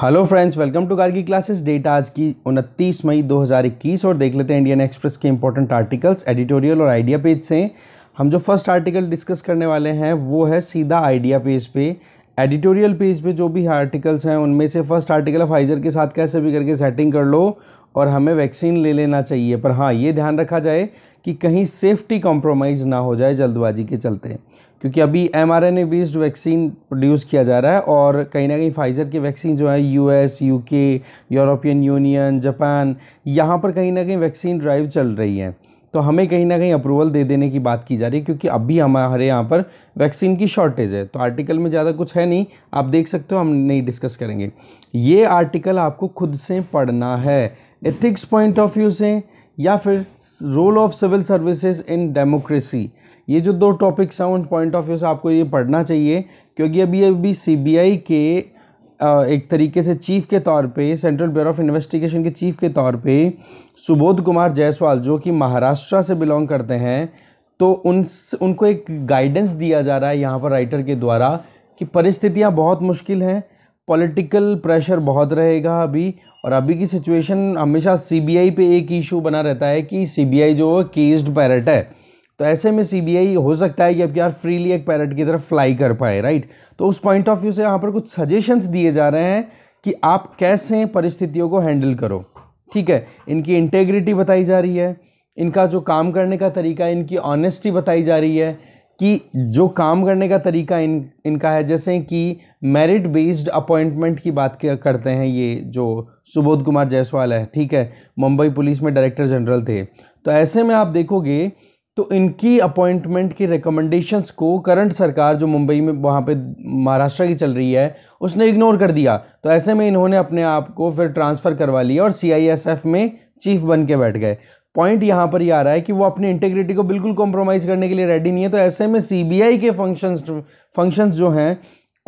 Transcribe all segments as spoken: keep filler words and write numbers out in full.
Hello friends, welcome to Gargi classes. Date आज की उनतीस मई दो हज़ार इक्कीस और देख लेते हैं इंडियन एक्सप्रेस के इंपॉर्टेंट आर्टिकल्स एडिटोरियल और आइडिया पेज से। हम जो फर्स्ट आर्टिकल डिस्कस करने वाले हैं वो है सीधा आइडिया पेज पे। एडिटोरियल पेज पे जो भी आर्टिकल्स हैं उनमें से फर्स्ट आर्टिकल है फाइजर के साथ कैसे भी करके सेटिंग कर लो और हमें वैक्सीन ले लेना चाहिए, पर हाँ ये ध्यान रखा जाए कि कहीं सेफ्टी कॉम्प्रोमाइज़ ना हो जाए जल्दबाजी के चलते, क्योंकि अभी एमआरएनए बेस्ड वैक्सीन प्रोड्यूस किया जा रहा है और कहीं ना कहीं फाइजर की वैक्सीन जो है US, UK, European Union, Japan, यहाँ पर कहीं ना कहीं वैक्सीन ड्राइव चल रही है। तो हमें कहीं ना कहीं अप्रूवल दे देने की बात की जा रही है क्योंकि अभी हमारे यहाँ पर वैक्सीन की शॉर्टेज है। तो आर्टिकल में ज़्यादा कुछ है नहीं, आप देख सकते हो, हम नहीं डिस्कस करेंगे। ये आर्टिकल आपको खुद से पढ़ना है एथिक्स पॉइंट ऑफ व्यू से, या फिर role of civil services in democracy. ये जो दो topic sound point of view से आपको ये पढ़ना चाहिए, क्योंकि अभी अभी सीबीआई के एक तरीके से चीफ के तौर पे, सेंट्रल ब्यूरो ऑफ़ इन्वेस्टिगेशन के चीफ के तौर पे सुबोध कुमार जायसवाल जो कि महाराष्ट्र से बिलोंग करते हैं, तो उन उनको एक गाइडेंस दिया जा रहा है यहाँ पर राइटर के द्वारा कि परिस्थितियाँ बहुत मुश्किल हैं, पॉलिटिकल प्रेशर बहुत रहेगा अभी। और अभी की सिचुएशन हमेशा सीबीआई पे एक इशू बना रहता है कि सीबीआई जो केस्ड पैरेट है, तो ऐसे में सीबीआई हो सकता है कि अब यार फ्रीली एक पैरेट की तरफ फ्लाई कर पाए, राइट। तो उस पॉइंट ऑफ व्यू से यहाँ पर कुछ सजेशंस दिए जा रहे हैं कि आप कैसे परिस्थितियों को हैंडल करो, ठीक है। इनकी इंटेग्रिटी बताई जा रही है, इनका जो काम करने का तरीका, इनकी ऑनेस्टी बताई जा रही है कि जो काम करने का तरीका इन इनका है, जैसे कि मेरिट बेस्ड अपॉइंटमेंट की बात करते हैं ये जो सुबोध कुमार जायसवाल है, ठीक है, मुंबई पुलिस में डायरेक्टर जनरल थे। तो ऐसे में आप देखोगे तो इनकी अपॉइंटमेंट की रिकमेंडेशंस को करंट सरकार जो मुंबई में वहाँ पे महाराष्ट्र की चल रही है उसने इग्नोर कर दिया। तो ऐसे में इन्होंने अपने आप को फिर ट्रांसफ़र करवा लिया और सीआईएसएफ में चीफ बन के बैठ गए। पॉइंट यहाँ पर ये आ रहा है कि वो अपनी इंटेग्रिटी को बिल्कुल कॉम्प्रोमाइज़ करने के लिए रेडी नहीं है। तो ऐसे में सीबीआई के फंक्शंस फंक्शंस जो हैं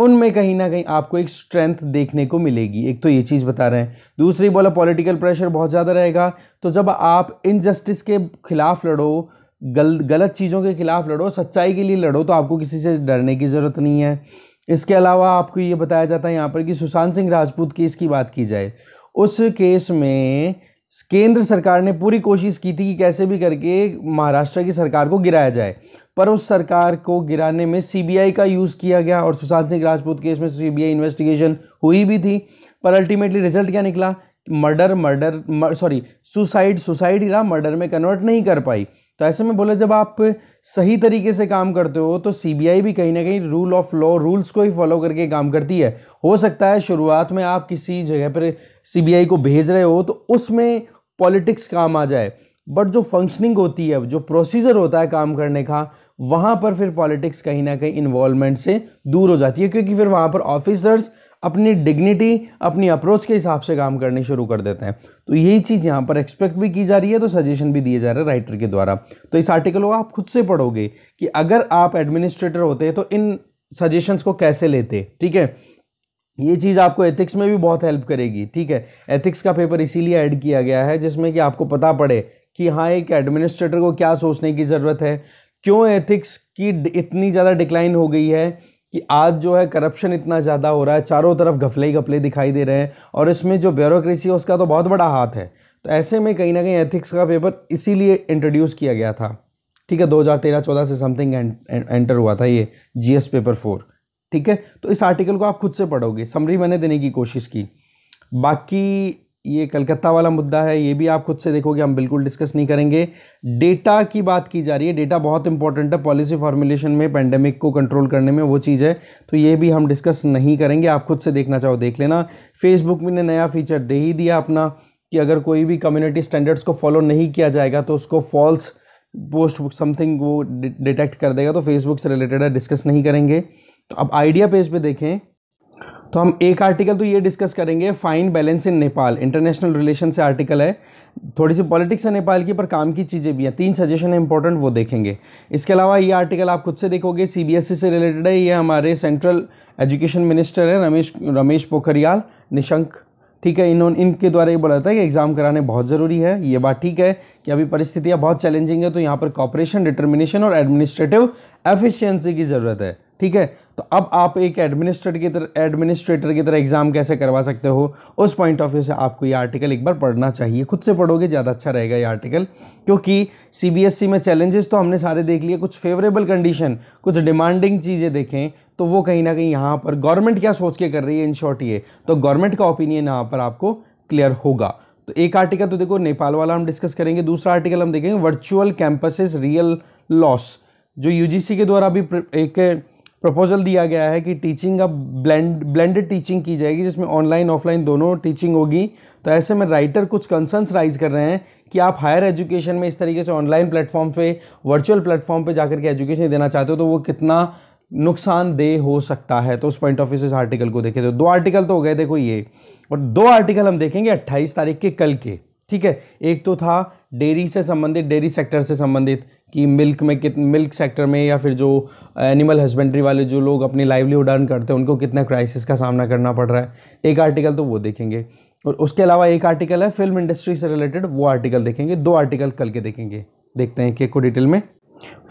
उनमें कहीं ना कहीं आपको एक स्ट्रेंथ देखने को मिलेगी। एक तो ये चीज़ बता रहे हैं, दूसरी बोला पॉलिटिकल प्रेशर बहुत ज़्यादा रहेगा। तो जब आप इनजस्टिस के खिलाफ लड़ो, गल गलत चीज़ों के खिलाफ लड़ो, सच्चाई के लिए लड़ो, तो आपको किसी से डरने की ज़रूरत नहीं है। इसके अलावा आपको ये बताया जाता है यहाँ पर कि सुशांत सिंह राजपूत केस की बात की जाए, उस केस में केंद्र सरकार ने पूरी कोशिश की थी कि कैसे भी करके महाराष्ट्र की सरकार को गिराया जाए, पर उस सरकार को गिराने में सीबीआई का यूज़ किया गया और सुशांत सिंह राजपूत केस में सीबीआई इन्वेस्टिगेशन हुई भी थी, पर अल्टीमेटली रिजल्ट क्या निकला, murder murder sorry suicide suicide ही रहा, मर्डर में कन्वर्ट नहीं कर पाई। तो ऐसे में बोले जब आप सही तरीके से काम करते हो तो सीबीआई भी कहीं ना कहीं रूल ऑफ लॉ, रूल्स को ही फॉलो करके काम करती है। हो सकता है शुरुआत में आप किसी जगह पर सीबीआई को भेज रहे हो तो उसमें पॉलिटिक्स काम आ जाए, बट जो फंक्शनिंग होती है, जो प्रोसीजर होता है काम करने का, वहाँ पर फिर पॉलिटिक्स कहीं ना कहीं इन्वॉल्वमेंट से दूर हो जाती है, क्योंकि फिर वहाँ पर ऑफिसर्स अपनी डिग्निटी, अपनी अप्रोच के हिसाब से काम करने शुरू कर देते हैं। तो यही चीज़ यहाँ पर एक्सपेक्ट भी की जा रही है, तो सजेशन भी दिए जा रहे हैं राइटर के द्वारा। तो इस आर्टिकल को आप खुद से पढ़ोगे कि अगर आप एडमिनिस्ट्रेटर होते तो इन सजेशंस को कैसे लेते, ठीक है। ये चीज़ आपको एथिक्स में भी बहुत हेल्प करेगी, ठीक है। एथिक्स का पेपर इसीलिए ऐड किया गया है जिसमें कि आपको पता पड़े कि हाँ एक एडमिनिस्ट्रेटर को क्या सोचने की ज़रूरत है, क्यों एथिक्स की इतनी ज़्यादा डिक्लाइन हो गई है कि आज जो है करप्शन इतना ज़्यादा हो रहा है, चारों तरफ घपले ही घपले दिखाई दे रहे हैं, और इसमें जो ब्यूरोक्रेसी है उसका तो बहुत बड़ा हाथ है। तो ऐसे में कहीं ना कहीं एथिक्स का पेपर इसीलिए इंट्रोड्यूस किया गया था, ठीक है। दो हज़ार तेरह चौदह से समथिंग एंटर हुआ था ये जीएस पेपर फोर, ठीक है। तो इस आर्टिकल को आप खुद से पढ़ोगे, समरी मैंने देने की कोशिश की। बाकी ये कलकत्ता वाला मुद्दा है, ये भी आप खुद से देखोगे, हम बिल्कुल डिस्कस नहीं करेंगे। डेटा की बात की जा रही है, डेटा बहुत इंपॉर्टेंट है पॉलिसी फॉर्मुलेशन में, पेंडेमिक को कंट्रोल करने में वो चीज़ है, तो ये भी हम डिस्कस नहीं करेंगे। आप खुद से देखना चाहो देख लेना। फेसबुक में ने नया फीचर दे ही दिया अपना कि अगर कोई भी कम्युनिटी स्टैंडर्ड्स को फॉलो नहीं किया जाएगा तो उसको फॉल्स पोस्ट समथिंग वो डिटेक्ट कर देगा। तो फेसबुक से रिलेटेड है, डिस्कस नहीं करेंगे। तो अब आइडिया पेज पर देखें तो हम एक आर्टिकल तो ये डिस्कस करेंगे, fine balance in Nepal, international relation से आर्टिकल है, थोड़ी सी पॉलिटिक्स है नेपाल की पर काम की चीज़ें भी हैं। तीन सजेशन है इंपॉर्टेंट, वो देखेंगे। इसके अलावा ये आर्टिकल आप खुद से देखोगे, सीबीएसई से रिलेटेड है, ये हमारे सेंट्रल एजुकेशन मिनिस्टर है रमेश रमेश पोखरियाल निशंक, ठीक है। इन्होंने इनके द्वारा ये बोला था कि एग्ज़ाम कराने बहुत ज़रूरी है। ये बात ठीक है कि अभी परिस्थितियाँ बहुत चैलेंजिंग है, तो यहाँ पर कॉपरेशन, डिटर्मिनेशन और एडमिनिस्ट्रेटिव एफिशिएंसी की ज़रूरत है, ठीक है। तो अब आप एक एडमिनिस्ट्रेटर की तरह एडमिनिस्ट्रेटर की तरह एग्ज़ाम कैसे करवा सकते हो, उस पॉइंट ऑफ व्यू से आपको ये आर्टिकल एक बार पढ़ना चाहिए। खुद से पढ़ोगे ज़्यादा अच्छा रहेगा ये आर्टिकल, क्योंकि सीबीएसई में चैलेंजेस तो हमने सारे देख लिए, कुछ फेवरेबल कंडीशन, कुछ डिमांडिंग चीज़ें देखें तो वो कहीं ना कहीं यहाँ पर गवर्नमेंट क्या सोच के कर रही है, इन शॉर्ट ये, तो गवर्नमेंट का ओपिनियन यहाँ पर आपको क्लियर होगा। तो एक आर्टिकल तो देखो नेपाल वाला हम डिस्कस करेंगे, दूसरा आर्टिकल हम देखेंगे वर्चुअल कैंपसेस रियल लॉस, जो यूजीसी के द्वारा अभी एक प्रपोजल दिया गया है कि टीचिंग अब ब्लेंड ब्लेंडेड टीचिंग की जाएगी, जिसमें ऑनलाइन ऑफलाइन दोनों टीचिंग होगी। तो ऐसे में राइटर कुछ कंसर्न्स राइज कर रहे हैं कि आप हायर एजुकेशन में इस तरीके से ऑनलाइन प्लेटफॉर्म पे, वर्चुअल प्लेटफॉर्म पे जाकर के एजुकेशन देना चाहते हो तो वो कितना नुकसानदेह हो सकता है। तो उस पॉइंट ऑफ व्यू से इस आर्टिकल को देखे तो दो आर्टिकल तो हो गए देखो ये, और दो आर्टिकल हम देखेंगे अट्ठाईस तारीख के कल के, ठीक है। एक तो था डेयरी से संबंधित, डेयरी सेक्टर से संबंधित कि मिल्क में कित मिल्क सेक्टर में या फिर जो एनिमल हस्बेंड्री वाले जो लोग अपनी लाइवलीहुड अर्न करते हैं उनको कितना क्राइसिस का सामना करना पड़ रहा है, एक आर्टिकल तो वो देखेंगे। और उसके अलावा एक आर्टिकल है फिल्म इंडस्ट्री से रिलेटेड, वो आर्टिकल देखेंगे। दो आर्टिकल कल के देखेंगे, देखते हैं एक को डिटेल में।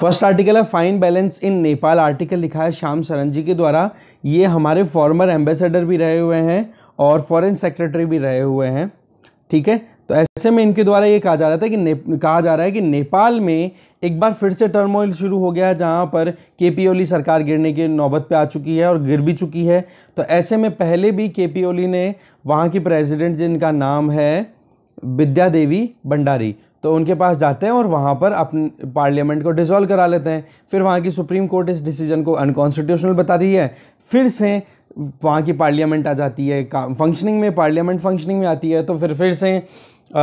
फर्स्ट आर्टिकल है fine balance in Nepal, article लिखा है श्याम सरन जी के द्वारा। ये हमारे फॉर्मर एम्बेसडर भी रहे हुए हैं और फॉरेन सेक्रेटरी भी रहे हुए हैं, ठीक है। तो ऐसे में इनके द्वारा ये कहा जा रहा था कि ने कहा जा रहा है कि नेपाल में एक बार फिर से टर्मोइल शुरू हो गया है, जहाँ पर के पी ओली सरकार गिरने की नौबत पे आ चुकी है और गिर भी चुकी है। तो ऐसे में पहले भी के पी ओली ने वहाँ की प्रेसिडेंट जिनका नाम है विद्या देवी भंडारी, तो उनके पास जाते हैं और वहाँ पर अपने पार्लियामेंट को डिसॉल्व करा लेते हैं। फिर वहाँ की सुप्रीम कोर्ट इस डिसीजन को अनकॉन्स्टिट्यूशनल बताती है, फिर से वहाँ की पार्लियामेंट आ जाती है फंक्शनिंग में, पार्लियामेंट फंक्शनिंग में आती है तो फिर फिर से आ,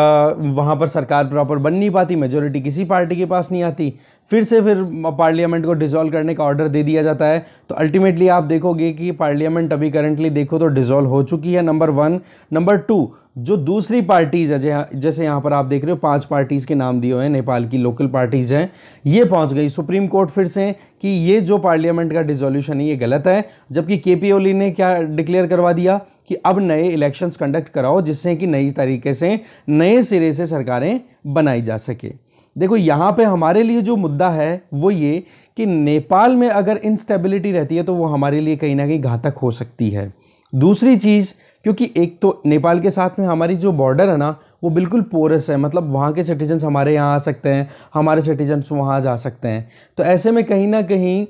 वहाँ पर सरकार प्रॉपर बन नहीं पाती, मेजॉरिटी किसी पार्टी के पास नहीं आती, फिर से फिर पार्लियामेंट को डिसॉल्व करने का ऑर्डर दे दिया जाता है। तो अल्टीमेटली आप देखोगे कि पार्लियामेंट अभी करंटली देखो तो डिसॉल्व हो चुकी है, नंबर वन। नंबर टू, जो दूसरी पार्टीज़ है, जैसे यहाँ पर आप देख रहे हो पांच पार्टीज़ के नाम दिए हुए हैं नेपाल की लोकल पार्टीज़ हैं, ये पहुँच गई सुप्रीम कोर्ट फिर से कि ये जो पार्लियामेंट का डिसोल्यूशन है ये गलत है, जबकि के पी ओली ने क्या डिक्लेयर करवा दिया कि अब नए इलेक्शंस कंडक्ट कराओ, जिससे कि नई तरीके से नए सिरे से सरकारें बनाई जा सके। देखो यहाँ पे हमारे लिए जो मुद्दा है वो ये कि नेपाल में अगर इंस्टेबिलिटी रहती है तो वो हमारे लिए कहीं ना कहीं घातक हो सकती है। दूसरी चीज़, क्योंकि एक तो नेपाल के साथ में हमारी जो बॉर्डर है ना वो बिल्कुल पोरस है, मतलब वहाँ के सिटीजन्स हमारे यहाँ आ सकते हैं, हमारे सिटीजन्स वहाँ जा सकते हैं। तो ऐसे में कहीं ना कहीं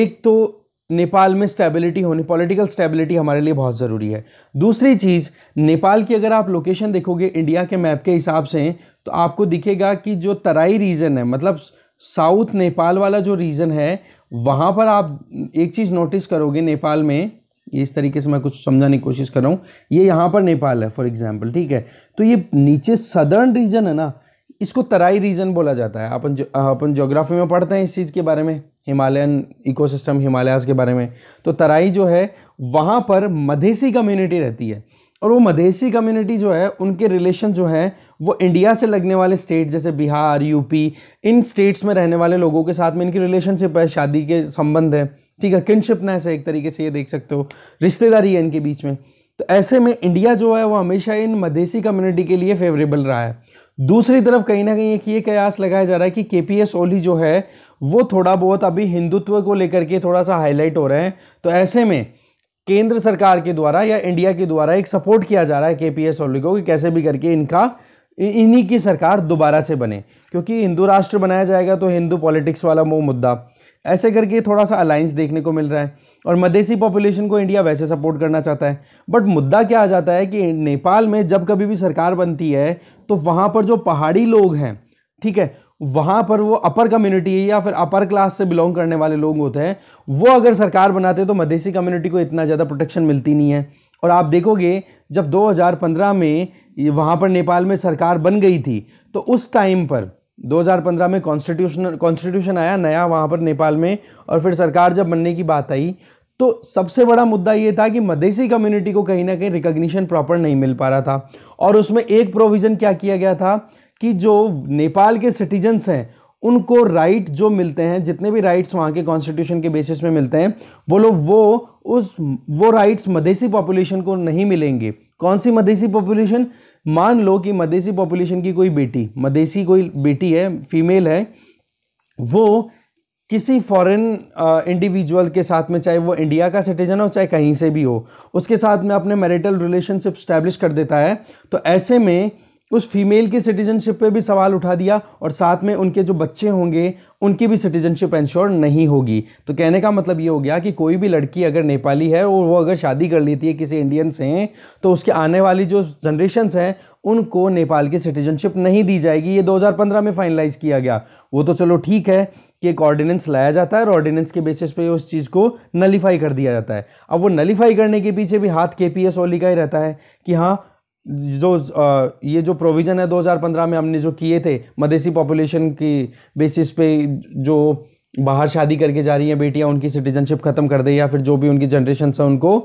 एक तो नेपाल में स्टेबिलिटी होनी, पॉलिटिकल स्टेबिलिटी हमारे लिए बहुत ज़रूरी है। दूसरी चीज़, नेपाल की अगर आप लोकेशन देखोगे इंडिया के मैप के हिसाब से तो आपको दिखेगा कि जो तराई रीजन है, मतलब साउथ नेपाल वाला जो रीजन है, वहाँ पर आप एक चीज़ नोटिस करोगे नेपाल में, इस तरीके से मैं कुछ समझाने की कोशिश कर रहा हूँ, ये यहाँ पर नेपाल है फॉर एग्जाम्पल, ठीक है। तो ये नीचे सदर्न रीजन है ना, इसको तराई रीजन बोला जाता है। अपन जो, अपन ज्योग्राफी में पढ़ते हैं इस चीज़ के बारे में, हिमालयन इकोसिस्टम, हिमालयास के बारे में। तो तराई जो है वहाँ पर मधेसी कम्युनिटी रहती है, और वो मधेसी कम्युनिटी जो है उनके रिलेशन जो है वो इंडिया से लगने वाले स्टेट जैसे बिहार, यूपी, इन स्टेट्स में रहने वाले लोगों के साथ में इनकी रिलेशनशिप है, शादी के संबंध है, ठीक है, किनशिपनेस है एक तरीके से, ये देख सकते हो, रिश्तेदारी है इनके बीच में। तो ऐसे में इंडिया जो है वो हमेशा इन मधेसी कम्युनिटी के लिए फेवरेबल रहा है। दूसरी तरफ कहीं ना कहीं एक ये कयास लगाया जा रहा है कि के पी ओली जो है वो थोड़ा बहुत अभी हिंदुत्व को लेकर के थोड़ा सा हाईलाइट हो रहे हैं। तो ऐसे में केंद्र सरकार के द्वारा या इंडिया के द्वारा एक सपोर्ट किया जा रहा है के पी ओली को कि कैसे भी करके इनका इन्हीं की सरकार दोबारा से बने, क्योंकि हिंदू राष्ट्र बनाया जाएगा तो हिंदू पॉलिटिक्स वाला वो मुद्दा, ऐसे करके थोड़ा सा अलायंस देखने को मिल रहा है। और मधेसी पॉपुलेशन को इंडिया वैसे सपोर्ट करना चाहता है, बट मुद्दा क्या आ जाता है कि नेपाल में जब कभी भी सरकार बनती है तो वहाँ पर जो पहाड़ी लोग हैं, ठीक है, वहाँ पर वो अपर कम्युनिटी या फिर अपर क्लास से बिलोंग करने वाले लोग होते हैं, वो अगर सरकार बनाते हैं तो मधेसी कम्युनिटी को इतना ज़्यादा प्रोटेक्शन मिलती नहीं है। और आप देखोगे जब दो हज़ार पंद्रह में वहाँ पर नेपाल में सरकार बन गई थी तो उस टाइम पर दो हज़ार पंद्रह में कॉन्स्टिट्यूशन कॉन्स्टिट्यूशन आया नया वहाँ पर नेपाल में, और फिर सरकार जब बनने की बात आई तो सबसे बड़ा मुद्दा ये था कि मधेसी कम्युनिटी को कहीं ना कहीं रिकॉग्निशन प्रॉपर नहीं मिल पा रहा था। और उसमें एक प्रोविज़न क्या किया गया था कि जो नेपाल के सिटीजन्स हैं उनको राइट जो मिलते हैं, जितने भी राइट्स वहाँ के कॉन्स्टिट्यूशन के बेसिस में मिलते हैं, बोलो वो उस वो राइट्स मधेसी पॉपुलेशन को नहीं मिलेंगे। कौन सी मधेसी पॉपुलेशन? मान लो कि मधेसी पॉपुलेशन की कोई बेटी, मधेसी कोई बेटी है, फीमेल है, वो किसी फॉरेन इंडिविजुअल के साथ में, चाहे वो इंडिया का सिटीजन हो चाहे कहीं से भी हो, उसके साथ में अपने मैरिटल रिलेशनशिप स्टैब्लिश कर देता है, तो ऐसे में उस फीमेल की सिटीजनशिप पे भी सवाल उठा दिया और साथ में उनके जो बच्चे होंगे उनकी भी सिटीजनशिप इंश्योर नहीं होगी। तो कहने का मतलब ये हो गया कि कोई भी लड़की अगर नेपाली है और वो अगर शादी कर लेती है किसी इंडियन से, तो उसके आने वाली जो जनरेशन्स हैं उनको नेपाल की सिटीजनशिप नहीं दी जाएगी। ये दो हज़ार पंद्रह में फाइनलाइज़ किया गया। वो तो चलो ठीक है कि एक ऑर्डिनेंस लाया जाता है और ऑर्डिनेंस के बेसिस पे उस चीज़ को नलीफाई कर दिया जाता है। अब वो नलीफाई करने के पीछे भी हाथ के पी ओली का ही रहता है कि हाँ, जो आ, ये जो प्रोविज़न है दो हज़ार पंद्रह में हमने जो किए थे मदेसी पॉपुलेशन की बेसिस पे, जो बाहर शादी करके जा रही हैं बेटियां, उनकी सिटीजनशिप खत्म कर दे या फिर जो भी उनकी जनरेशन है उनको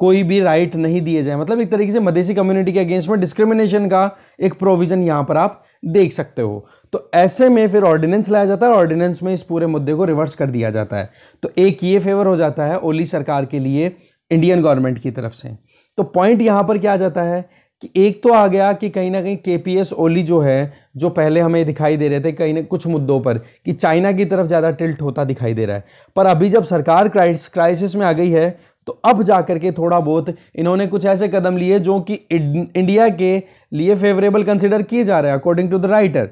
कोई भी राइट नहीं दिए जाए, मतलब एक तरीके से मदेसी कम्युनिटी के अगेंस्ट में डिस्क्रिमिनेशन का एक प्रोविज़न यहाँ पर आप देख सकते हो। तो ऐसे में फिर ऑर्डिनेंस लाया जाता है, ऑर्डिनेंस में इस पूरे मुद्दे को रिवर्स कर दिया जाता है। तो एक ये फेवर हो जाता है ओली सरकार के लिए इंडियन गवर्नमेंट की तरफ से। तो पॉइंट यहाँ पर क्या आ जाता है कि एक तो आ गया कि कहीं ना कहीं के पी एस ओली जो है, जो पहले हमें दिखाई दे रहे थे कहीं ना कुछ मुद्दों पर कि चाइना की तरफ ज़्यादा टिल्ट होता दिखाई दे रहा है, पर अभी जब सरकार क्राइसिस में आ गई है तो अब जा कर के थोड़ा बहुत इन्होंने कुछ ऐसे कदम लिए जो कि इंडिया के लिए फेवरेबल कंसिडर किए जा रहे हैं अकॉर्डिंग टू द राइटर,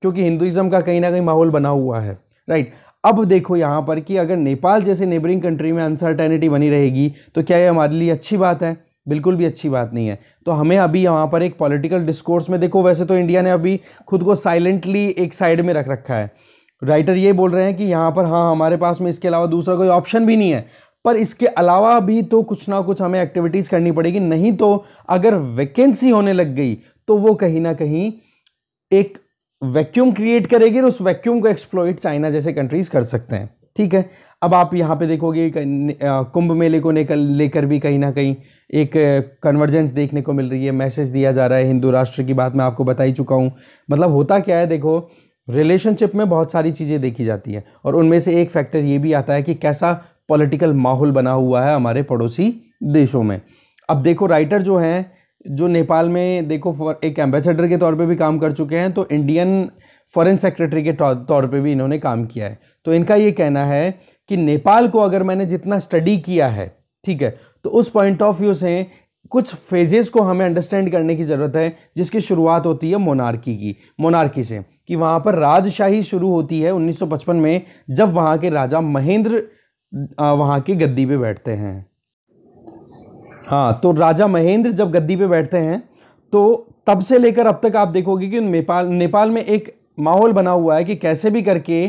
क्योंकि हिंदुइज्म का कहीं ना कहीं माहौल बना हुआ है, राइट। अब देखो यहाँ पर कि अगर नेपाल जैसे नेबरिंग कंट्री में अनसर्टेनिटी बनी रहेगी तो क्या ये हमारे लिए अच्छी बात है? बिल्कुल भी अच्छी बात नहीं है। तो हमें अभी यहाँ पर एक पॉलिटिकल डिस्कोर्स में, देखो वैसे तो इंडिया ने अभी खुद को साइलेंटली एक साइड में रख रखा है, राइटर ये बोल रहे हैं कि यहाँ पर हाँ, हमारे पास में इसके अलावा दूसरा कोई ऑप्शन भी नहीं है, पर इसके अलावा भी तो कुछ ना कुछ हमें एक्टिविटीज़ करनी पड़ेगी, नहीं तो अगर वैकेंसी होने लग गई तो वो कहीं ना कहीं एक वैक्यूम क्रिएट करेगी और उस वैक्यूम को एक्सप्लॉइट चाइना जैसे कंट्रीज कर सकते हैं, ठीक है। अब आप यहाँ पे देखोगे कुंभ मेले को लेकर भी कहीं ना कहीं एक कन्वर्जेंस देखने को मिल रही है, मैसेज दिया जा रहा है। हिंदू राष्ट्र की बात मैं आपको बता ही चुका हूँ। मतलब होता क्या है, देखो रिलेशनशिप में बहुत सारी चीज़ें देखी जाती हैं और उनमें से एक फैक्टर ये भी आता है कि कैसा पॉलिटिकल माहौल बना हुआ है हमारे पड़ोसी देशों में। अब देखो राइटर जो हैं, जो नेपाल में देखो एक एम्बेसडर के तौर पे भी काम कर चुके हैं, तो इंडियन फॉरेन सेक्रेटरी के तौर पे भी इन्होंने काम किया है। तो इनका ये कहना है कि नेपाल को अगर मैंने जितना स्टडी किया है, ठीक है, तो उस पॉइंट ऑफ व्यू से कुछ फेजेस को हमें अंडरस्टैंड करने की ज़रूरत है, जिसकी शुरुआत होती है मोनार्की की मोनार्की से, कि वहाँ पर राजशाही शुरू होती है उन्नीस सौ पचपन में, जब वहाँ के राजा महेंद्र वहाँ की गद्दी पे बैठते हैं। हाँ, तो राजा महेंद्र जब गद्दी पे बैठते हैं तो तब से लेकर अब तक आप देखोगे कि नेपाल नेपाल में एक माहौल बना हुआ है कि कैसे भी करके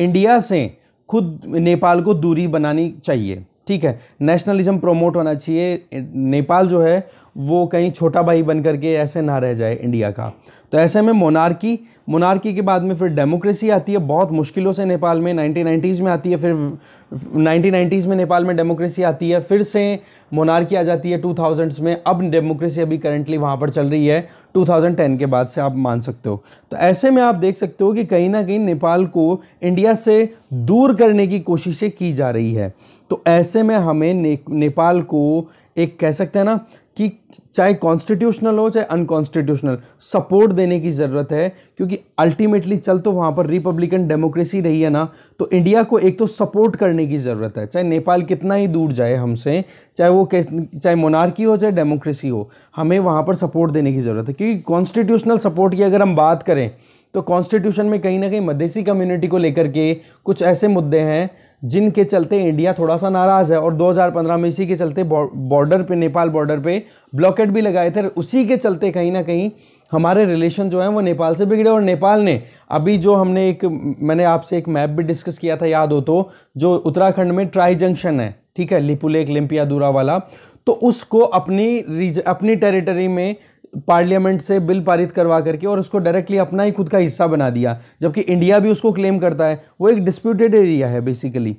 इंडिया से खुद नेपाल को दूरी बनानी चाहिए, ठीक है। नेशनलिज्म प्रमोट होना चाहिए, नेपाल जो है वो कहीं छोटा भाई बन करके ऐसे ना रह जाए इंडिया का। तो ऐसे में मोनार्की मोनार्की के बाद में फिर डेमोक्रेसी आती है, बहुत मुश्किलों से नेपाल में नाइनटीन नाइंटीज़ में आती है, फिर नाइनटीन नाइंटीज़ में नेपाल में डेमोक्रेसी आती है, फिर से मोनार्की आ जाती है टू थाउज़ेंड्स में। अब डेमोक्रेसी अभी करंटली वहाँ पर चल रही है टू थाउज़ेंड टेन के बाद से, आप मान सकते हो। तो ऐसे में आप देख सकते हो कि कहीं ना कहीं नेपाल को इंडिया से दूर करने की कोशिशें की जा रही है। तो ऐसे में हमें ने, नेपाल को एक कह सकते हैं ना कि चाहे कॉन्स्टिट्यूशनल हो चाहे अनकॉन्स्टिट्यूशनल, सपोर्ट देने की ज़रूरत है, क्योंकि अल्टीमेटली चल तो वहाँ पर रिपब्लिकन डेमोक्रेसी रही है ना, तो इंडिया को एक तो सपोर्ट करने की ज़रूरत है, चाहे नेपाल कितना ही दूर जाए हमसे, चाहे वो चाहे मोनार्की हो चाहे डेमोक्रेसी हो, हमें वहाँ पर सपोर्ट देने की ज़रूरत है। क्योंकि कॉन्स्टिट्यूशनल सपोर्ट की अगर हम बात करें तो कॉन्स्टिट्यूशन में कहीं ना कहीं मधेसी कम्युनिटी को लेकर के कुछ ऐसे मुद्दे हैं जिनके चलते इंडिया थोड़ा सा नाराज़ है, और दो हज़ार पंद्रह में इसी के चलते बॉर्डर पे, नेपाल बॉर्डर पे ब्लॉकेट भी लगाए थे। उसी के चलते कहीं ना कहीं हमारे रिलेशन जो हैं वो नेपाल से बिगड़े, और नेपाल ने अभी जो हमने एक मैंने आपसे एक मैप भी डिस्कस किया था, याद हो तो, जो उत्तराखंड में ट्राई जंक्शन है, ठीक है, लिपुलेख लिम्पियादुरा वाला, तो उसको अपनी रीज अपनी टेरिटरी में पार्लियामेंट से बिल पारित करवा करके और उसको डायरेक्टली अपना ही खुद का हिस्सा बना दिया, जबकि इंडिया भी उसको क्लेम करता है, वो एक डिस्प्यूटेड एरिया है बेसिकली,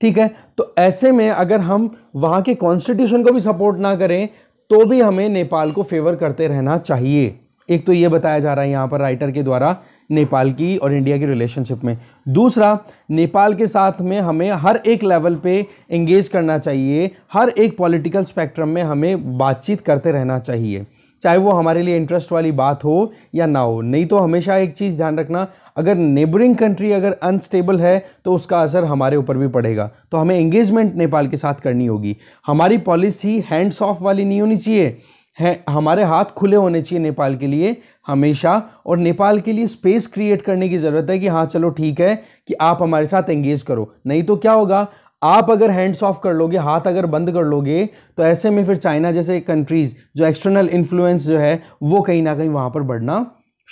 ठीक है। तो ऐसे में अगर हम वहाँ के कॉन्स्टिट्यूशन को भी सपोर्ट ना करें तो भी हमें नेपाल को फेवर करते रहना चाहिए। एक तो ये बताया जा रहा है यहाँ पर राइटर के द्वारा नेपाल की और इंडिया की रिलेशनशिप में। दूसरा, नेपाल के साथ में हमें हर एक लेवल पे एंगेज करना चाहिए, हर एक पॉलिटिकल स्पेक्ट्रम में हमें बातचीत करते रहना चाहिए। चाहे वो हमारे लिए इंटरेस्ट वाली बात हो या ना हो। नहीं तो हमेशा एक चीज़ ध्यान रखना, अगर नेबरिंग कंट्री अगर अनस्टेबल है तो उसका असर हमारे ऊपर भी पड़ेगा। तो हमें एंगेजमेंट नेपाल के साथ करनी होगी। हमारी पॉलिसी हैंड्स ऑफ वाली नहीं होनी चाहिए, है हमारे हाथ खुले होने चाहिए नेपाल के लिए हमेशा। और नेपाल के लिए स्पेस क्रिएट करने की ज़रूरत है कि हाँ चलो ठीक है कि आप हमारे साथ एंगेज करो। नहीं तो क्या होगा, आप अगर हैंड्स ऑफ कर लोगे, हाथ अगर बंद कर लोगे, तो ऐसे में फिर चाइना जैसे कंट्रीज़ जो एक्सटर्नल इन्फ्लुएंस जो है वो कहीं ना कहीं वहाँ पर बढ़ना